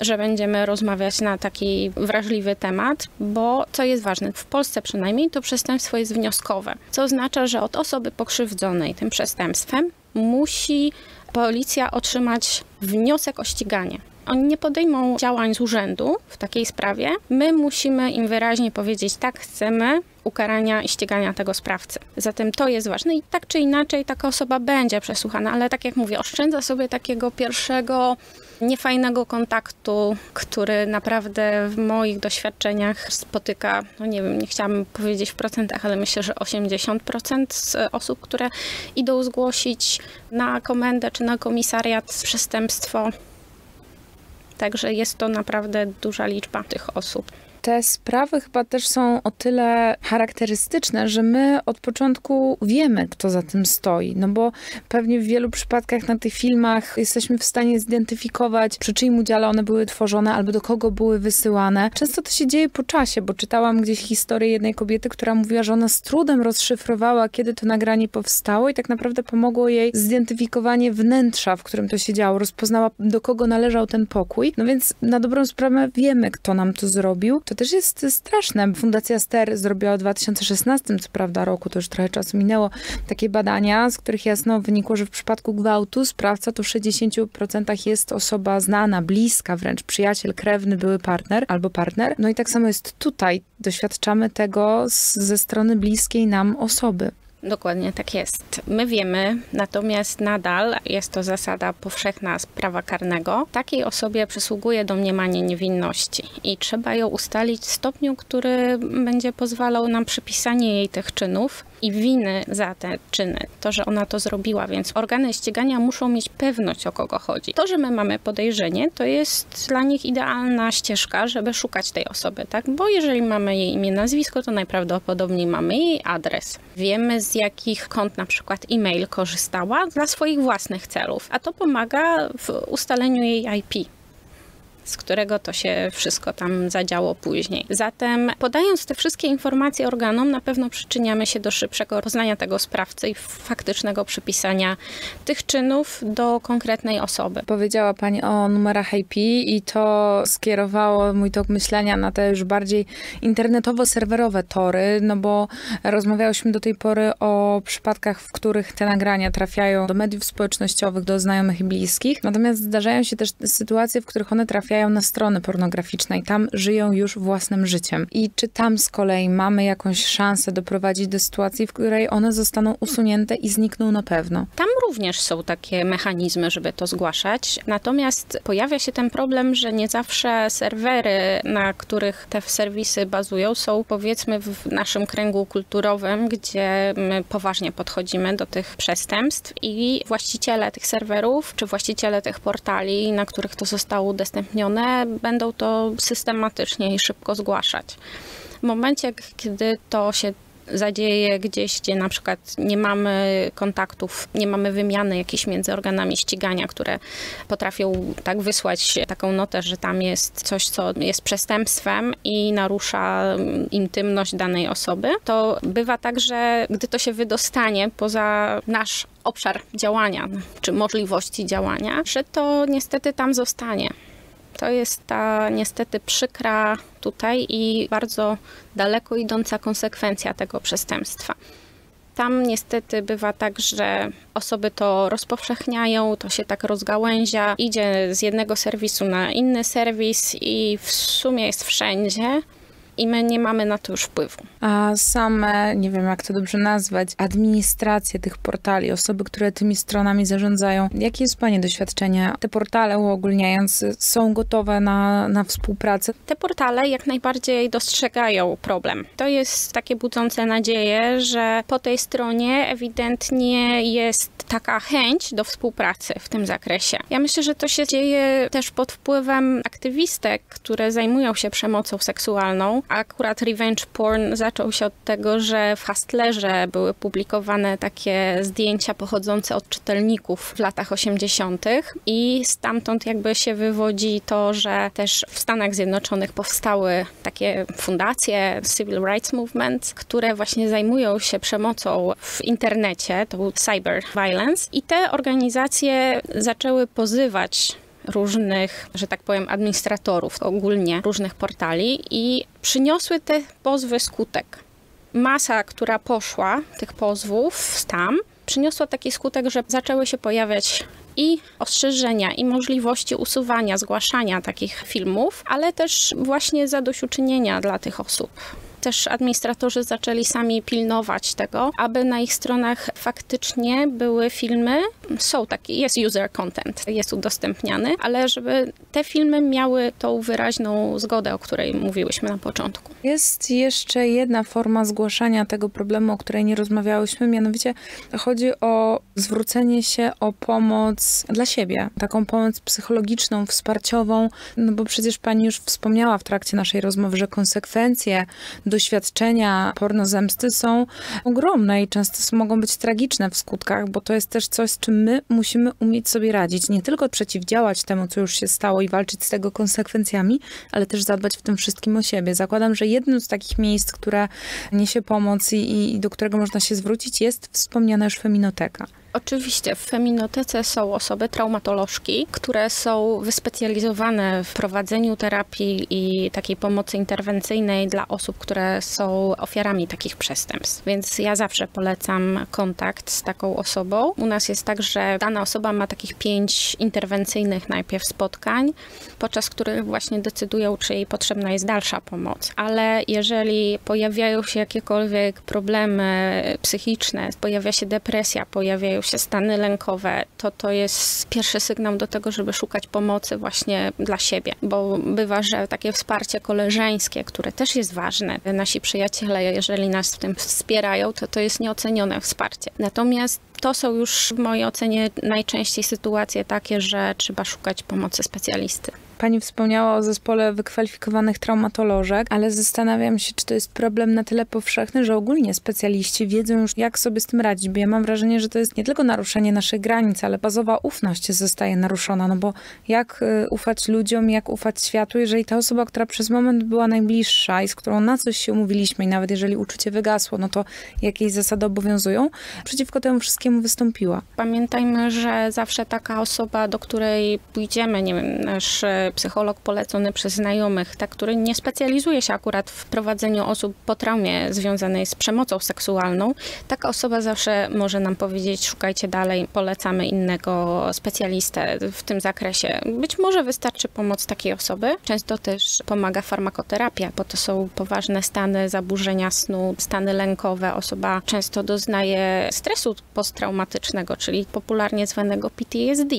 że będziemy rozmawiać na taki wrażliwy temat, bo co jest ważne, w Polsce przynajmniej to przestępstwo jest wnioskowe, co oznacza, że od osoby pokrzywdzonej tym przestępstwem musi policja otrzymać wniosek o ściganie. Oni nie podejmą działań z urzędu w takiej sprawie. My musimy im wyraźnie powiedzieć, tak, chcemy ukarania i ścigania tego sprawcy. Zatem to jest ważne i tak czy inaczej taka osoba będzie przesłuchana, ale tak jak mówię, oszczędza sobie takiego pierwszego niefajnego kontaktu, który naprawdę w moich doświadczeniach spotyka, no nie wiem, nie chciałabym powiedzieć w procentach, ale myślę, że osiemdziesiąt procent z osób, które idą zgłosić na komendę czy na komisariat przestępstwo. Także jest to naprawdę duża liczba tych osób. Te sprawy chyba też są o tyle charakterystyczne, że my od początku wiemy, kto za tym stoi. No bo pewnie w wielu przypadkach na tych filmach jesteśmy w stanie zidentyfikować, przy czyim udziale one były tworzone, albo do kogo były wysyłane. Często to się dzieje po czasie, bo czytałam gdzieś historię jednej kobiety, która mówiła, że ona z trudem rozszyfrowała, kiedy to nagranie powstało i tak naprawdę pomogło jej zidentyfikowanie wnętrza, w którym to się działo. Rozpoznała, do kogo należał ten pokój. No więc na dobrą sprawę wiemy, kto nam to zrobił. To też jest straszne. Fundacja Ster zrobiła w dwa tysiące szesnastym, co prawda, roku, to już trochę czasu minęło, takie badania, z których jasno wynikło, że w przypadku gwałtu sprawca to w sześćdziesięciu procentach jest osoba znana, bliska, wręcz przyjaciel, krewny, były partner albo partner. No i tak samo jest tutaj. Doświadczamy tego z, ze strony bliskiej nam osoby. Dokładnie tak jest. My wiemy, natomiast nadal jest to zasada powszechna z prawa karnego. Takiej osobie przysługuje domniemanie niewinności i trzeba ją ustalić w stopniu, który będzie pozwalał nam przypisanie jej tych czynów i winy za te czyny. To, że ona to zrobiła, więc organy ścigania muszą mieć pewność, o kogo chodzi. To, że my mamy podejrzenie, to jest dla nich idealna ścieżka, żeby szukać tej osoby, tak? Bo jeżeli mamy jej imię, nazwisko, to najprawdopodobniej mamy jej adres. Wiemy, z jakich kont na przykład e-mail korzystała dla swoich własnych celów, a to pomaga w ustaleniu jej I P, z którego to się wszystko tam zadziało później. Zatem podając te wszystkie informacje organom, na pewno przyczyniamy się do szybszego poznania tego sprawcy i faktycznego przypisania tych czynów do konkretnej osoby. Powiedziała Pani o numerach I P i to skierowało mój tok myślenia na te już bardziej internetowo-serwerowe tory, no bo rozmawiałyśmy do tej pory o przypadkach, w których te nagrania trafiają do mediów społecznościowych, do znajomych i bliskich, natomiast zdarzają się też sytuacje, w których one trafiają na strony pornograficzne i tam żyją już własnym życiem. I czy tam z kolei mamy jakąś szansę doprowadzić do sytuacji, w której one zostaną usunięte i znikną na pewno? Tam również są takie mechanizmy, żeby to zgłaszać. Natomiast pojawia się ten problem, że nie zawsze serwery, na których te serwisy bazują, są powiedzmy w naszym kręgu kulturowym, gdzie my poważnie podchodzimy do tych przestępstw i właściciele tych serwerów, czy właściciele tych portali, na których to zostało udostępnione, będą to systematycznie i szybko zgłaszać. W momencie, kiedy to się zadzieje gdzieś, gdzie na przykład nie mamy kontaktów, nie mamy wymiany jakichś między organami ścigania, które potrafią tak wysłać taką notę, że tam jest coś, co jest przestępstwem i narusza intymność danej osoby, to bywa tak, że gdy to się wydostanie poza nasz obszar działania, czy możliwości działania, że to niestety tam zostanie. To jest ta niestety przykra tutaj i bardzo daleko idąca konsekwencja tego przestępstwa. Tam niestety bywa tak, że osoby to rozpowszechniają, to się tak rozgałęzia, idzie z jednego serwisu na inny serwis i w sumie jest wszędzie. i my nie mamy na to już wpływu. A same, nie wiem jak to dobrze nazwać, administracje tych portali, osoby, które tymi stronami zarządzają, jakie jest Pani doświadczenie? Te portale, uogólniając, są gotowe na, na współpracę? Te portale jak najbardziej dostrzegają problem. To jest takie budzące nadzieję, że po tej stronie ewidentnie jest taka chęć do współpracy w tym zakresie. Ja myślę, że to się dzieje też pod wpływem aktywistek, które zajmują się przemocą seksualną. Akurat revenge porn zaczął się od tego, że w Hustlerze były publikowane takie zdjęcia pochodzące od czytelników w latach osiemdziesiątych i stamtąd jakby się wywodzi to, że też w Stanach Zjednoczonych powstały takie fundacje, Civil Rights Movement, które właśnie zajmują się przemocą w internecie, to cyber violence, i te organizacje zaczęły pozywać różnych, że tak powiem, administratorów ogólnie różnych portali i przyniosły te pozwy skutek. Masa, która poszła, tych pozwów tam, przyniosła taki skutek, że zaczęły się pojawiać i ostrzeżenia, i możliwości usuwania, zgłaszania takich filmów, ale też właśnie zadośćuczynienia dla tych osób. Też administratorzy zaczęli sami pilnować tego, aby na ich stronach faktycznie były filmy. Są takie, jest user content, jest udostępniany, ale żeby te filmy miały tą wyraźną zgodę, o której mówiłyśmy na początku. Jest jeszcze jedna forma zgłaszania tego problemu, o której nie rozmawiałyśmy, mianowicie chodzi o zwrócenie się o pomoc dla siebie, taką pomoc psychologiczną, wsparciową, no bo przecież Pani już wspomniała w trakcie naszej rozmowy, że konsekwencje do doświadczenia pornozemsty są ogromne i często mogą być tragiczne w skutkach, bo to jest też coś, z czym my musimy umieć sobie radzić. Nie tylko przeciwdziałać temu, co już się stało i walczyć z tego konsekwencjami, ale też zadbać w tym wszystkim o siebie. Zakładam, że jedno z takich miejsc, które niesie pomoc i, i do którego można się zwrócić, jest wspomniana już Feminoteka. Oczywiście w Feminotece są osoby traumatolożki, które są wyspecjalizowane w prowadzeniu terapii i takiej pomocy interwencyjnej dla osób, które są ofiarami takich przestępstw. Więc ja zawsze polecam kontakt z taką osobą. U nas jest tak, że dana osoba ma takich pięć interwencyjnych najpierw spotkań, podczas których właśnie decydują, czy jej potrzebna jest dalsza pomoc. Ale jeżeli pojawiają się jakiekolwiek problemy psychiczne, pojawia się depresja, pojawiają się się stany lękowe, to to jest pierwszy sygnał do tego, żeby szukać pomocy właśnie dla siebie, bo bywa, że takie wsparcie koleżeńskie, które też jest ważne, nasi przyjaciele, jeżeli nas w tym wspierają, to to jest nieocenione wsparcie. Natomiast to są już w mojej ocenie najczęściej sytuacje takie, że trzeba szukać pomocy specjalisty. Pani wspomniała o zespole wykwalifikowanych traumatolożek, ale zastanawiam się, czy to jest problem na tyle powszechny, że ogólnie specjaliści wiedzą już, jak sobie z tym radzić, bo ja mam wrażenie, że to jest nie tylko naruszenie naszych granic, ale bazowa ufność zostaje naruszona, no bo jak ufać ludziom, jak ufać światu, jeżeli ta osoba, która przez moment była najbliższa i z którą na coś się umówiliśmy i nawet jeżeli uczucie wygasło, no to jakieś zasady obowiązują, przeciwko temu wszystkiemu wystąpiła. Pamiętajmy, że zawsze taka osoba, do której pójdziemy, nie wiem, nasz psycholog polecony przez znajomych, tak, który nie specjalizuje się akurat w prowadzeniu osób po traumie związanej z przemocą seksualną, taka osoba zawsze może nam powiedzieć, szukajcie dalej, polecamy innego specjalistę w tym zakresie. Być może wystarczy pomoc takiej osoby. Często też pomaga farmakoterapia, bo to są poważne stany, zaburzenia snu, stany lękowe. Osoba często doznaje stresu posttraumatycznego, czyli popularnie zwanego P T S D.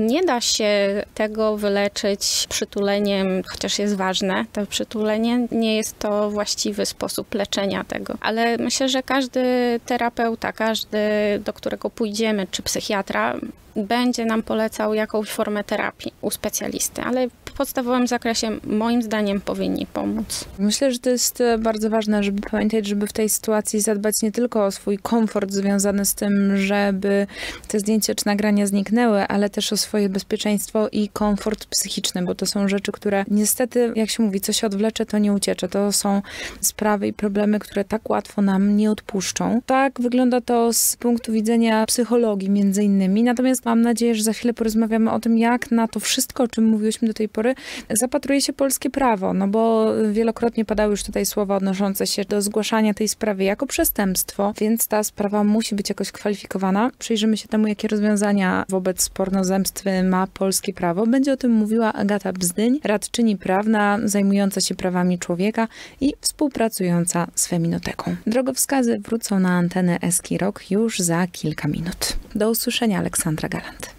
Nie da się tego wyleczyć przytuleniem, chociaż jest ważne to przytulenie, nie jest to właściwy sposób leczenia tego. Ale myślę, że każdy terapeuta, każdy, do którego pójdziemy, czy psychiatra, będzie nam polecał jakąś formę terapii u specjalisty, ale w podstawowym zakresie moim zdaniem powinni pomóc. Myślę, że to jest bardzo ważne, żeby pamiętać, żeby w tej sytuacji zadbać nie tylko o swój komfort związany z tym, żeby te zdjęcia czy nagrania zniknęły, ale też o swoje bezpieczeństwo i komfort psychiczny, bo to są rzeczy, które niestety, jak się mówi, co się odwlecze, to nie uciecze. To są sprawy i problemy, które tak łatwo nam nie odpuszczą. Tak wygląda to z punktu widzenia psychologii między innymi, natomiast mam nadzieję, że za chwilę porozmawiamy o tym, jak na to wszystko, o czym mówiłyśmy do tej pory, pory zapatruje się polskie prawo, no bo wielokrotnie padały już tutaj słowa odnoszące się do zgłaszania tej sprawy jako przestępstwo, więc ta sprawa musi być jakoś kwalifikowana. Przyjrzymy się temu, jakie rozwiązania wobec pornozemstwy ma polskie prawo. Będzie o tym mówiła Agata Bzdyń, radczyni prawna zajmująca się prawami człowieka i współpracująca z Feminoteką. Drogowskazy wrócą na antenę Eski Rock już za kilka minut. Do usłyszenia, Aleksandra Galant.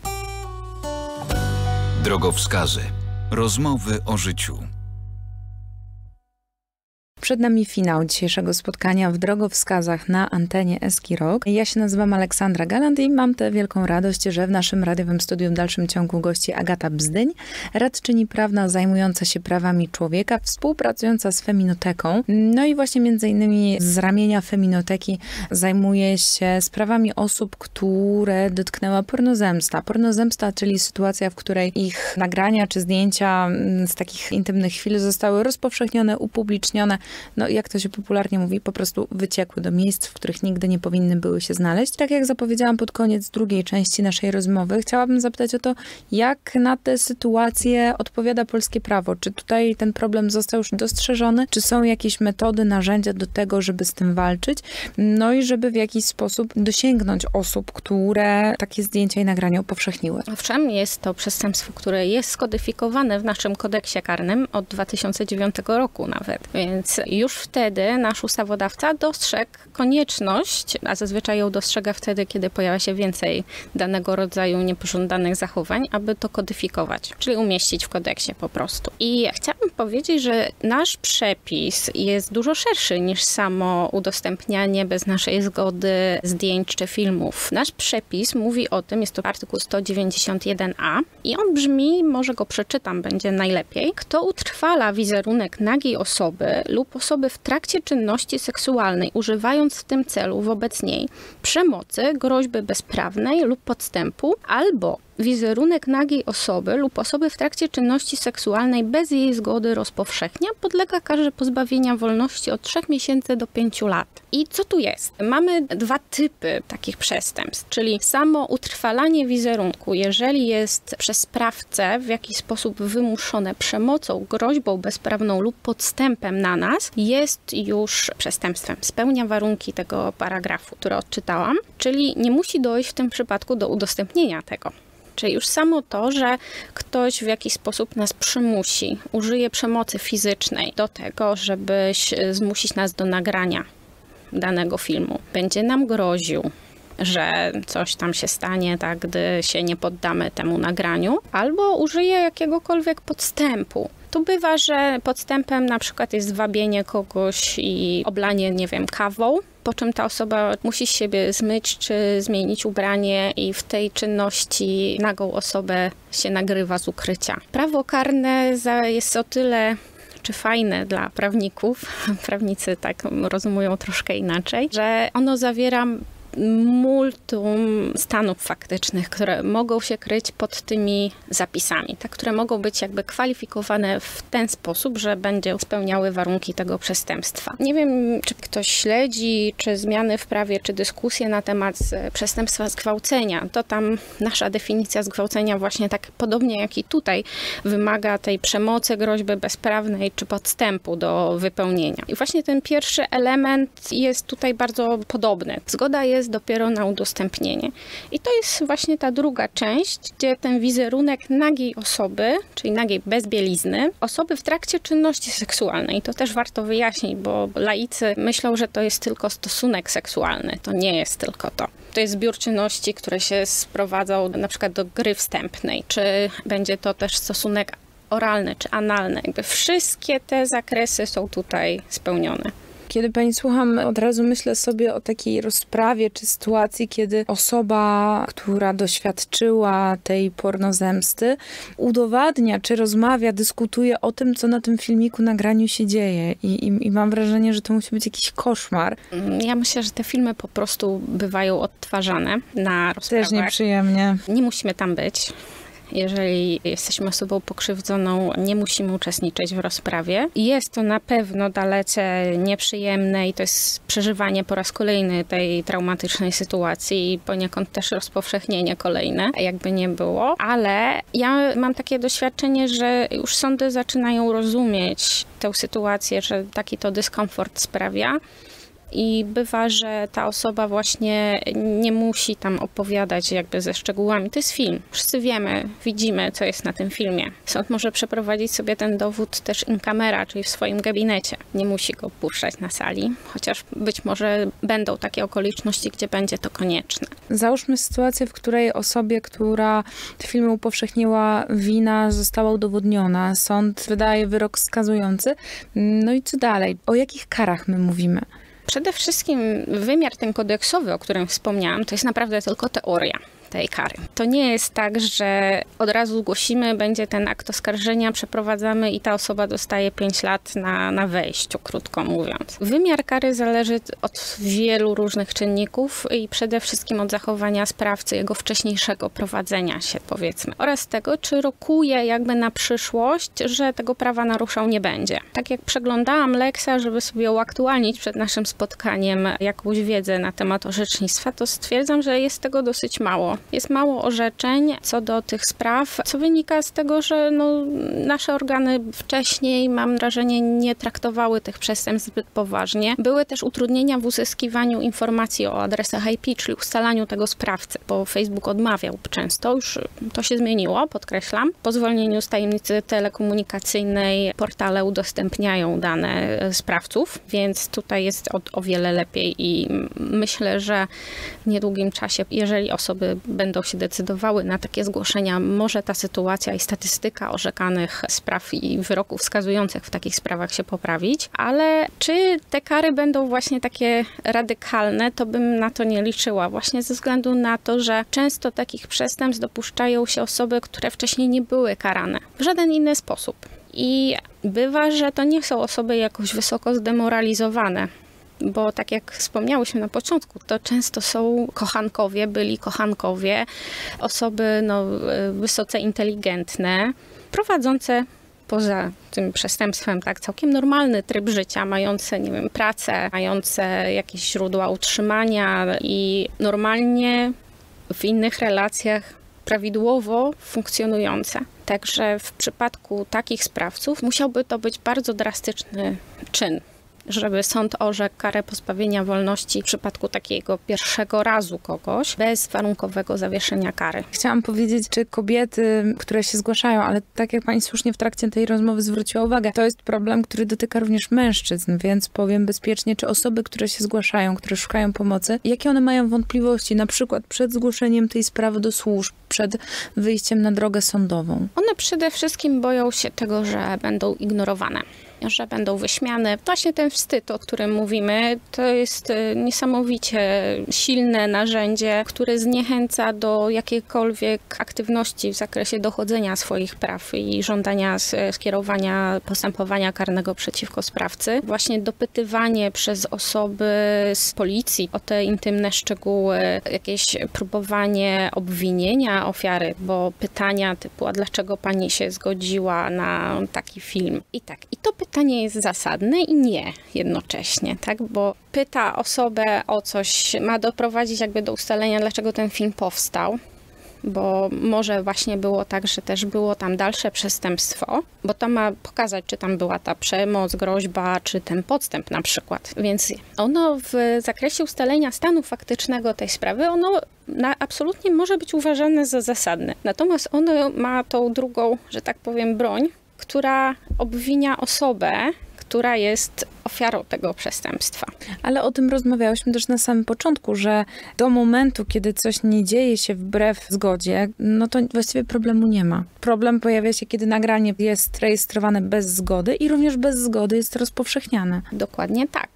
Drogowskazy. Rozmowy o życiu. Przed nami finał dzisiejszego spotkania w Drogowskazach na antenie Eski Rock. Ja się nazywam Aleksandra Galant i mam tę wielką radość, że w naszym radiowym studiu w dalszym ciągu gości Agata Bzdyń, radczyni prawna zajmująca się prawami człowieka, współpracująca z Feminoteką. No i właśnie między innymi z ramienia Feminoteki zajmuje się sprawami osób, które dotknęła pornozemsta. Pornozemsta, czyli sytuacja, w której ich nagrania czy zdjęcia z takich intymnych chwil zostały rozpowszechnione, upublicznione. No jak to się popularnie mówi, po prostu wyciekły do miejsc, w których nigdy nie powinny były się znaleźć. Tak jak zapowiedziałam pod koniec drugiej części naszej rozmowy, chciałabym zapytać o to, jak na tę sytuację odpowiada polskie prawo. Czy tutaj ten problem został już dostrzeżony? Czy są jakieś metody, narzędzia do tego, żeby z tym walczyć? No i żeby w jakiś sposób dosięgnąć osób, które takie zdjęcia i nagrania upowszechniły. Owszem, jest to przestępstwo, które jest skodyfikowane w naszym kodeksie karnym od dwa tysiące dziewiątego roku nawet, więc już wtedy nasz ustawodawca dostrzegł konieczność, a zazwyczaj ją dostrzega wtedy, kiedy pojawia się więcej danego rodzaju niepożądanych zachowań, aby to kodyfikować, czyli umieścić w kodeksie po prostu. I chciałabym powiedzieć, że nasz przepis jest dużo szerszy niż samo udostępnianie bez naszej zgody zdjęć czy filmów. Nasz przepis mówi o tym, jest to artykuł sto dziewięćdziesiąt jeden a i on brzmi, może go przeczytam, będzie najlepiej. Kto utrwala wizerunek nagiej osoby lub osoby w trakcie czynności seksualnej, używając w tym celu wobec niej przemocy, groźby bezprawnej lub podstępu, albo wizerunek nagiej osoby lub osoby w trakcie czynności seksualnej bez jej zgody rozpowszechnia, podlega karze pozbawienia wolności od trzech miesięcy do pięciu lat. I co tu jest? Mamy dwa typy takich przestępstw, czyli samo utrwalanie wizerunku, jeżeli jest przez sprawcę w jakiś sposób wymuszone przemocą, groźbą bezprawną lub podstępem na nas, jest już przestępstwem. Spełnia warunki tego paragrafu, który odczytałam, czyli nie musi dojść w tym przypadku do udostępnienia tego. Czyli już samo to, że ktoś w jakiś sposób nas przymusi, użyje przemocy fizycznej do tego, żeby zmusić nas do nagrania danego filmu. Będzie nam groził, że coś tam się stanie, tak, gdy się nie poddamy temu nagraniu, albo użyje jakiegokolwiek podstępu. To bywa, że podstępem na przykład jest wabienie kogoś i oblanie, nie wiem, kawą, po czym ta osoba musi z siebie zmyć czy zmienić ubranie i w tej czynności nagą osobę się nagrywa z ukrycia. Prawo karne jest o tyle czy fajne dla prawników, prawnicy tak rozumują troszkę inaczej, że ono zawiera multum stanów faktycznych, które mogą się kryć pod tymi zapisami, tak, które mogą być jakby kwalifikowane w ten sposób, że będzie spełniały warunki tego przestępstwa. Nie wiem, czy ktoś śledzi, czy zmiany w prawie, czy dyskusje na temat przestępstwa zgwałcenia. To tam nasza definicja zgwałcenia właśnie tak podobnie jak i tutaj wymaga tej przemocy, groźby bezprawnej, czy podstępu do wypełnienia. I właśnie ten pierwszy element jest tutaj bardzo podobny. Zgoda jest dopiero na udostępnienie. I to jest właśnie ta druga część, gdzie ten wizerunek nagiej osoby, czyli nagiej bez bielizny, osoby w trakcie czynności seksualnej. To też warto wyjaśnić, bo laicy myślą, że to jest tylko stosunek seksualny. To nie jest tylko to. To jest zbiór czynności, które się sprowadzą na przykład do gry wstępnej, czy będzie to też stosunek oralny, czy analny. Jakby wszystkie te zakresy są tutaj spełnione. Kiedy pani słucham, od razu myślę sobie o takiej rozprawie czy sytuacji, kiedy osoba, która doświadczyła tej pornozemsty, udowadnia, czy rozmawia, dyskutuje o tym, co na tym filmiku, nagraniu się dzieje. I, i, i mam wrażenie, że to musi być jakiś koszmar. Ja myślę, że te filmy po prostu bywają odtwarzane na rozprawach. Też nieprzyjemnie. Nie musimy tam być. Jeżeli jesteśmy osobą pokrzywdzoną, nie musimy uczestniczyć w rozprawie. Jest to na pewno dalece nieprzyjemne i to jest przeżywanie po raz kolejny tej traumatycznej sytuacji i poniekąd też rozpowszechnienie kolejne, jakby nie było. Ale ja mam takie doświadczenie, że już sądy zaczynają rozumieć tę sytuację, że taki to dyskomfort sprawia. I bywa, że ta osoba właśnie nie musi tam opowiadać jakby ze szczegółami. To jest film. Wszyscy wiemy, widzimy, co jest na tym filmie. Sąd może przeprowadzić sobie ten dowód też in camera, czyli w swoim gabinecie. Nie musi go puszczać na sali, chociaż być może będą takie okoliczności, gdzie będzie to konieczne. Załóżmy sytuację, w której osobie, która te filmy upowszechniła, wina została udowodniona. Sąd wydaje wyrok skazujący. No i co dalej? O jakich karach my mówimy? Przede wszystkim wymiar ten kodeksowy, o którym wspomniałam, to jest naprawdę tylko teoria tej kary. To nie jest tak, że od razu zgłosimy, będzie ten akt oskarżenia, przeprowadzamy i ta osoba dostaje pięć lat na, na wejściu, krótko mówiąc. Wymiar kary zależy od wielu różnych czynników i przede wszystkim od zachowania sprawcy, jego wcześniejszego prowadzenia się, powiedzmy, oraz tego, czy rokuje jakby na przyszłość, że tego prawa naruszał nie będzie. Tak jak przeglądałam Leksa, żeby sobie uaktualnić przed naszym spotkaniem jakąś wiedzę na temat orzecznictwa, to stwierdzam, że jest tego dosyć mało. Jest mało orzeczeń co do tych spraw, co wynika z tego, że no, nasze organy wcześniej, mam wrażenie, nie traktowały tych przestępstw zbyt poważnie. Były też utrudnienia w uzyskiwaniu informacji o adresach I P, czyli ustalaniu tego sprawcy, bo Facebook odmawiał często, już to się zmieniło, podkreślam. Po zwolnieniu z tajemnicy telekomunikacyjnej portale udostępniają dane sprawców, więc tutaj jest o, o wiele lepiej i myślę, że w niedługim czasie, jeżeli osoby będą się decydowały na takie zgłoszenia, może ta sytuacja i statystyka orzekanych spraw i wyroków skazujących w takich sprawach się poprawić, ale czy te kary będą właśnie takie radykalne, to bym na to nie liczyła, właśnie ze względu na to, że często takich przestępstw dopuszczają się osoby, które wcześniej nie były karane w żaden inny sposób i bywa, że to nie są osoby jakoś wysoko zdemoralizowane. Bo tak jak wspomniałyśmy na początku, to często są kochankowie, byli kochankowie, osoby no, wysoce inteligentne, prowadzące poza tym przestępstwem tak całkiem normalny tryb życia, mające, nie wiem, pracę, mające jakieś źródła utrzymania i normalnie w innych relacjach prawidłowo funkcjonujące. Także w przypadku takich sprawców musiałby to być bardzo drastyczny czyn, żeby sąd orzekł karę pozbawienia wolności w przypadku takiego pierwszego razu kogoś bez warunkowego zawieszenia kary. Chciałam powiedzieć, czy kobiety, które się zgłaszają, ale tak jak pani słusznie w trakcie tej rozmowy zwróciła uwagę, to jest problem, który dotyka również mężczyzn, więc powiem bezpiecznie, czy osoby, które się zgłaszają, które szukają pomocy, jakie one mają wątpliwości, na przykład przed zgłoszeniem tej sprawy do służb, przed wyjściem na drogę sądową? One przede wszystkim boją się tego, że będą ignorowane, że będą wyśmiane. Właśnie ten wstyd, o którym mówimy, to jest niesamowicie silne narzędzie, które zniechęca do jakiejkolwiek aktywności w zakresie dochodzenia swoich praw i żądania skierowania postępowania karnego przeciwko sprawcy. Właśnie dopytywanie przez osoby z policji o te intymne szczegóły, jakieś próbowanie obwinienia ofiary, bo pytania typu, a dlaczego pani się zgodziła na taki film? I tak, i to pytanie Pytanie jest zasadne i nie jednocześnie, tak? Bo pyta osobę o coś, ma doprowadzić jakby do ustalenia, dlaczego ten film powstał, bo może właśnie było tak, że też było tam dalsze przestępstwo, bo to ma pokazać, czy tam była ta przemoc, groźba, czy ten podstęp na przykład. Więc ono w zakresie ustalenia stanu faktycznego tej sprawy, ono na, absolutnie może być uważane za zasadne. Natomiast ono ma tą drugą, że tak powiem, broń, która obwinia osobę, która jest ofiarą tego przestępstwa. Ale o tym rozmawiałyśmy też na samym początku, że do momentu, kiedy coś nie dzieje się wbrew zgodzie, no to właściwie problemu nie ma. Problem pojawia się, kiedy nagranie jest rejestrowane bez zgody i również bez zgody jest rozpowszechniane. Dokładnie tak.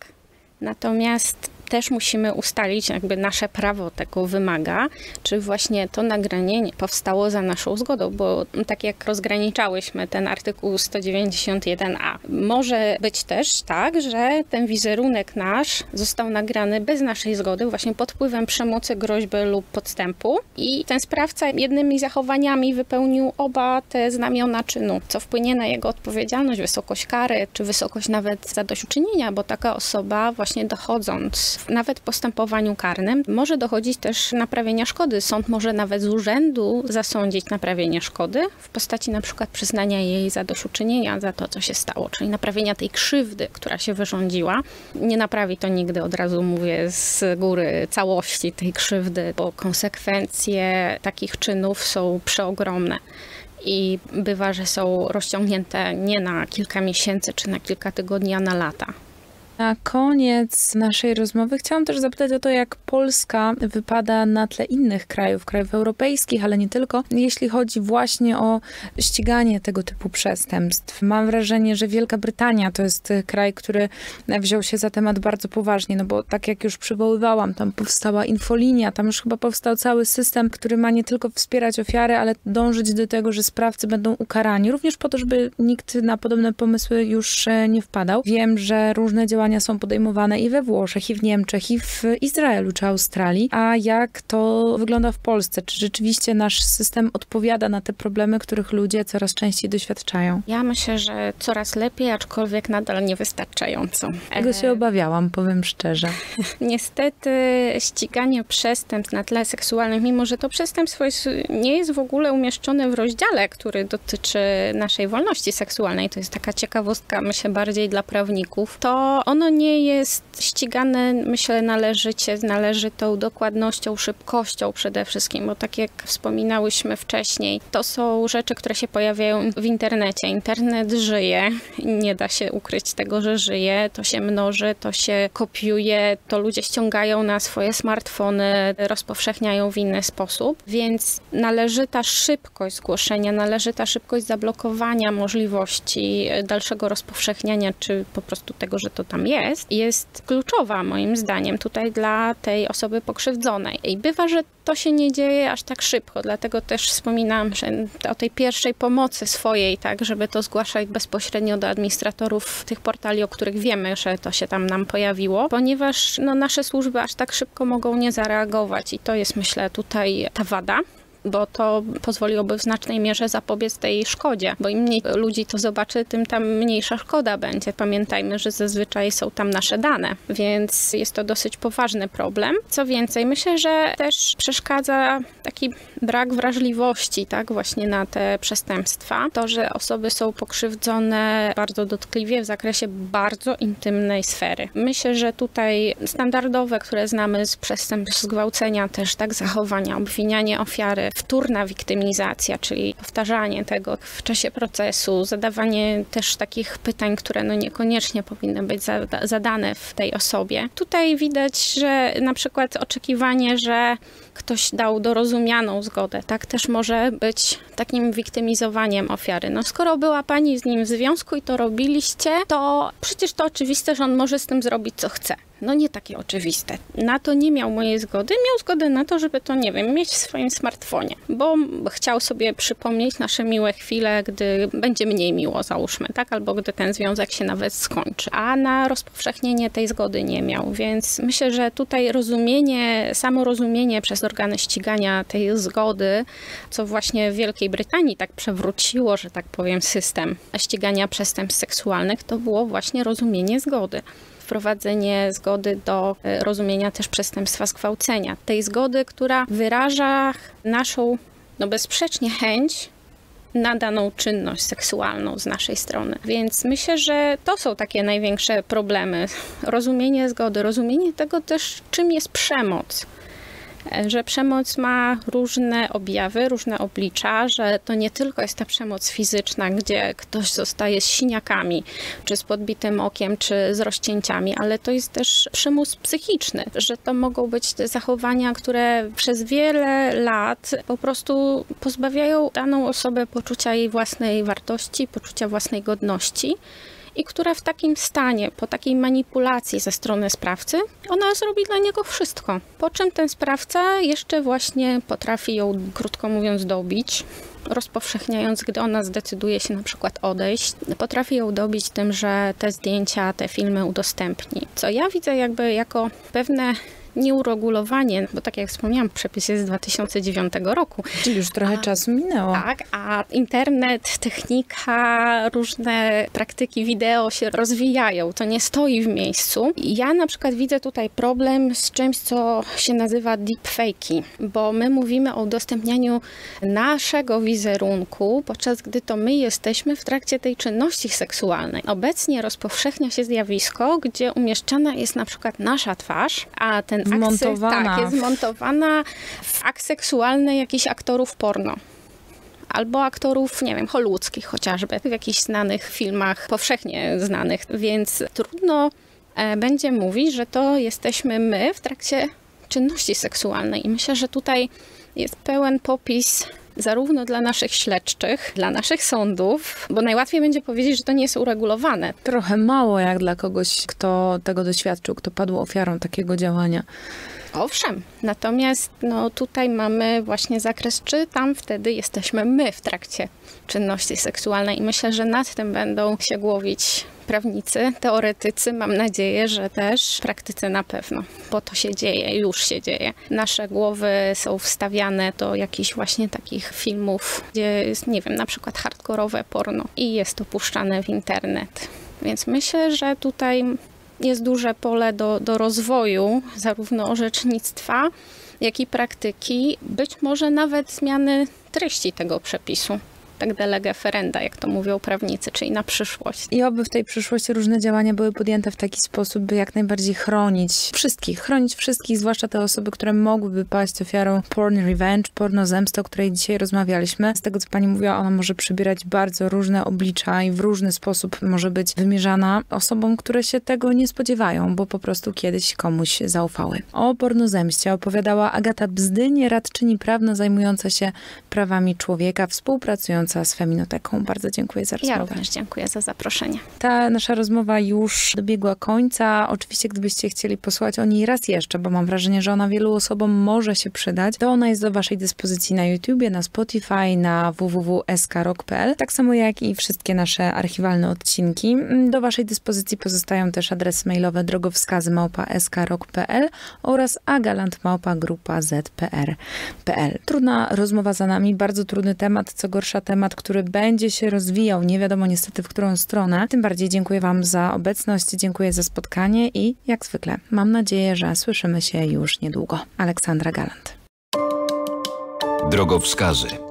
Natomiast też musimy ustalić, jakby nasze prawo tego wymaga, czy właśnie to nagranie powstało za naszą zgodą, bo tak jak rozgraniczałyśmy ten artykuł sto dziewięćdziesiąt jeden a, może być też tak, że ten wizerunek nasz został nagrany bez naszej zgody, właśnie pod wpływem przemocy, groźby lub podstępu i ten sprawca jednymi zachowaniami wypełnił oba te znamiona czynu, co wpłynie na jego odpowiedzialność, wysokość kary, czy wysokość nawet zadośćuczynienia, bo taka osoba właśnie dochodząc nawet w postępowaniu karnym może dochodzić też naprawienia szkody. Sąd może nawet z urzędu zasądzić naprawienie szkody w postaci na przykład przyznania jej zadośćuczynienia za to, co się stało, czyli naprawienia tej krzywdy, która się wyrządziła. Nie naprawi to nigdy, od razu mówię z góry, całości tej krzywdy, bo konsekwencje takich czynów są przeogromne. I bywa, że są rozciągnięte nie na kilka miesięcy czy na kilka tygodni, a na lata. Na koniec naszej rozmowy chciałam też zapytać o to, jak Polska wypada na tle innych krajów, krajów europejskich, ale nie tylko, jeśli chodzi właśnie o ściganie tego typu przestępstw. Mam wrażenie, że Wielka Brytania to jest kraj, który wziął się za temat bardzo poważnie, no bo tak jak już przywoływałam, tam powstała infolinia, tam już chyba powstał cały system, który ma nie tylko wspierać ofiary, ale dążyć do tego, że sprawcy będą ukarani, również po to, żeby nikt na podobne pomysły już nie wpadał. Wiem, że różne działania są podejmowane i we Włoszech, i w Niemczech, i w Izraelu, czy Australii. A jak to wygląda w Polsce? Czy rzeczywiście nasz system odpowiada na te problemy, których ludzie coraz częściej doświadczają? Ja myślę, że coraz lepiej, aczkolwiek nadal niewystarczająco. Tego się obawiałam, powiem szczerze. Niestety ściganie przestępstw na tle seksualnym, mimo że to przestępstwo jest, nie jest w ogóle umieszczone w rozdziale, który dotyczy naszej wolności seksualnej, to jest taka ciekawostka, myślę, bardziej dla prawników, to ono nie jest ścigane, myślę, należycie, z należytą dokładnością, szybkością przede wszystkim, bo tak jak wspominałyśmy wcześniej, to są rzeczy, które się pojawiają w internecie. Internet żyje, nie da się ukryć tego, że żyje, to się mnoży, to się kopiuje, to ludzie ściągają na swoje smartfony, rozpowszechniają w inny sposób, więc należyta szybkość zgłoszenia, należyta szybkość zablokowania możliwości dalszego rozpowszechniania, czy po prostu tego, że to tam jest, jest kluczowa moim zdaniem tutaj dla tej osoby pokrzywdzonej. I bywa, że to się nie dzieje aż tak szybko, dlatego też wspominałam że o tej pierwszej pomocy swojej, tak, żeby to zgłaszać bezpośrednio do administratorów tych portali, o których wiemy, że to się tam nam pojawiło, ponieważ no, nasze służby aż tak szybko mogą nie zareagować i to jest, myślę, tutaj ta wada, bo to pozwoliłoby w znacznej mierze zapobiec tej szkodzie, bo im mniej ludzi to zobaczy, tym tam mniejsza szkoda będzie. Pamiętajmy, że zazwyczaj są tam nasze dane, więc jest to dosyć poważny problem. Co więcej, myślę, że też przeszkadza taki brak wrażliwości, tak, właśnie na te przestępstwa. To, że osoby są pokrzywdzone bardzo dotkliwie w zakresie bardzo intymnej sfery. Myślę, że tutaj standardowe, które znamy z przestępstw zgwałcenia, też tak zachowania, obwinianie ofiary, wtórna wiktymizacja, czyli powtarzanie tego w czasie procesu, zadawanie też takich pytań, które no niekoniecznie powinny być zada- zadane w tej osobie. Tutaj widać, że na przykład oczekiwanie, że ktoś dał dorozumianą zgodę, tak, też może być takim wiktymizowaniem ofiary. No skoro była pani z nim w związku i to robiliście, to przecież to oczywiste, że on może z tym zrobić, co chce. No nie takie oczywiste. Na to nie miał mojej zgody, miał zgodę na to, żeby to, nie wiem, mieć w swoim smartfonie, bo chciał sobie przypomnieć nasze miłe chwile, gdy będzie mniej miło, załóżmy, tak, albo gdy ten związek się nawet skończy, a na rozpowszechnienie tej zgody nie miał, więc myślę, że tutaj rozumienie, samo rozumienie przez organy ścigania tej zgody, co właśnie w Wielkiej Brytanii tak przewróciło, że tak powiem, system ścigania przestępstw seksualnych, to było właśnie rozumienie zgody. Wprowadzenie zgody do rozumienia też przestępstwa zgwałcenia. Tej zgody, która wyraża naszą, no bezsprzecznie, chęć na daną czynność seksualną z naszej strony. Więc myślę, że to są takie największe problemy. Rozumienie zgody, rozumienie tego też, czym jest przemoc. Że przemoc ma różne objawy, różne oblicza, że to nie tylko jest ta przemoc fizyczna, gdzie ktoś zostaje z siniakami, czy z podbitym okiem, czy z rozcięciami, ale to jest też przymus psychiczny, że to mogą być te zachowania, które przez wiele lat po prostu pozbawiają daną osobę poczucia jej własnej wartości, poczucia własnej godności. i która w takim stanie, po takiej manipulacji ze strony sprawcy, ona zrobi dla niego wszystko. Po czym ten sprawca jeszcze właśnie potrafi ją, krótko mówiąc, dobić, rozpowszechniając, gdy ona zdecyduje się na przykład odejść. Potrafi ją dobić tym, że te zdjęcia, te filmy udostępni. Co ja widzę jakby jako pewne nieuregulowanie, bo tak jak wspomniałam, przepis jest z dwa tysiące dziewiątego roku. Czyli już trochę a, czasu minęło. Tak, a internet, technika, różne praktyki wideo się rozwijają, to nie stoi w miejscu. Ja na przykład widzę tutaj problem z czymś, co się nazywa deepfake'i, bo my mówimy o udostępnianiu naszego wizerunku, podczas gdy to my jesteśmy w trakcie tej czynności seksualnej. Obecnie rozpowszechnia się zjawisko, gdzie umieszczana jest na przykład nasza twarz, a ten zmontowana. Tak, jest zmontowana w akt seksualny jakichś aktorów porno. Albo aktorów, nie wiem, hollywoodzkich chociażby, w jakichś znanych filmach, powszechnie znanych. Więc trudno e, będzie mówić, że to jesteśmy my w trakcie czynności seksualnej. I myślę, że tutaj jest pełen popis zarówno dla naszych śledczych, dla naszych sądów, bo najłatwiej będzie powiedzieć, że to nie jest uregulowane. Trochę mało jak dla kogoś, kto tego doświadczył, kto padł ofiarą takiego działania. Owszem, natomiast no, tutaj mamy właśnie zakres, czy tam wtedy jesteśmy my w trakcie czynności seksualnej i myślę, że nad tym będą się głowić prawnicy, teoretycy, mam nadzieję, że też w praktyce na pewno, bo to się dzieje, już się dzieje. Nasze głowy są wstawiane do jakichś właśnie takich filmów, gdzie jest, nie wiem, na przykład hardkorowe porno i jest to puszczane w internet, więc myślę, że tutaj jest duże pole do, do rozwoju zarówno orzecznictwa, jak i praktyki, być może nawet zmiany treści tego przepisu. Tak de lege ferenda, jak to mówią prawnicy, czyli na przyszłość. I oby w tej przyszłości różne działania były podjęte w taki sposób, by jak najbardziej chronić wszystkich, chronić wszystkich, zwłaszcza te osoby, które mogłyby paść ofiarą porn revenge, porno zemsty, o której dzisiaj rozmawialiśmy. Z tego, co pani mówiła, ona może przybierać bardzo różne oblicza i w różny sposób może być wymierzana osobom, które się tego nie spodziewają, bo po prostu kiedyś komuś zaufały. O porno zemście opowiadała Agata Bzdyń, radczyni prawna zajmująca się prawami człowieka, współpracująca z Feminoteką. Bardzo dziękuję za rozmowę. Ja również dziękuję za zaproszenie. Ta nasza rozmowa już dobiegła końca. Oczywiście, gdybyście chcieli posłuchać o niej raz jeszcze, bo mam wrażenie, że ona wielu osobom może się przydać, to ona jest do waszej dyspozycji na YouTubie, na Spotify, na w w w kropka eska kropka rock kropka p l, tak samo jak i wszystkie nasze archiwalne odcinki. Do waszej dyspozycji pozostają też adresy mailowe drogowskazy małpa eska kropka rock kropka p l oraz agalantmałpa grupa z kropka p r kropka p l. Trudna rozmowa za nami, bardzo trudny temat, co gorsza temat Temat, który będzie się rozwijał, nie wiadomo niestety w którą stronę. Tym bardziej dziękuję wam za obecność, dziękuję za spotkanie i jak zwykle mam nadzieję, że słyszymy się już niedługo. Aleksandra Galant. Drogowskazy.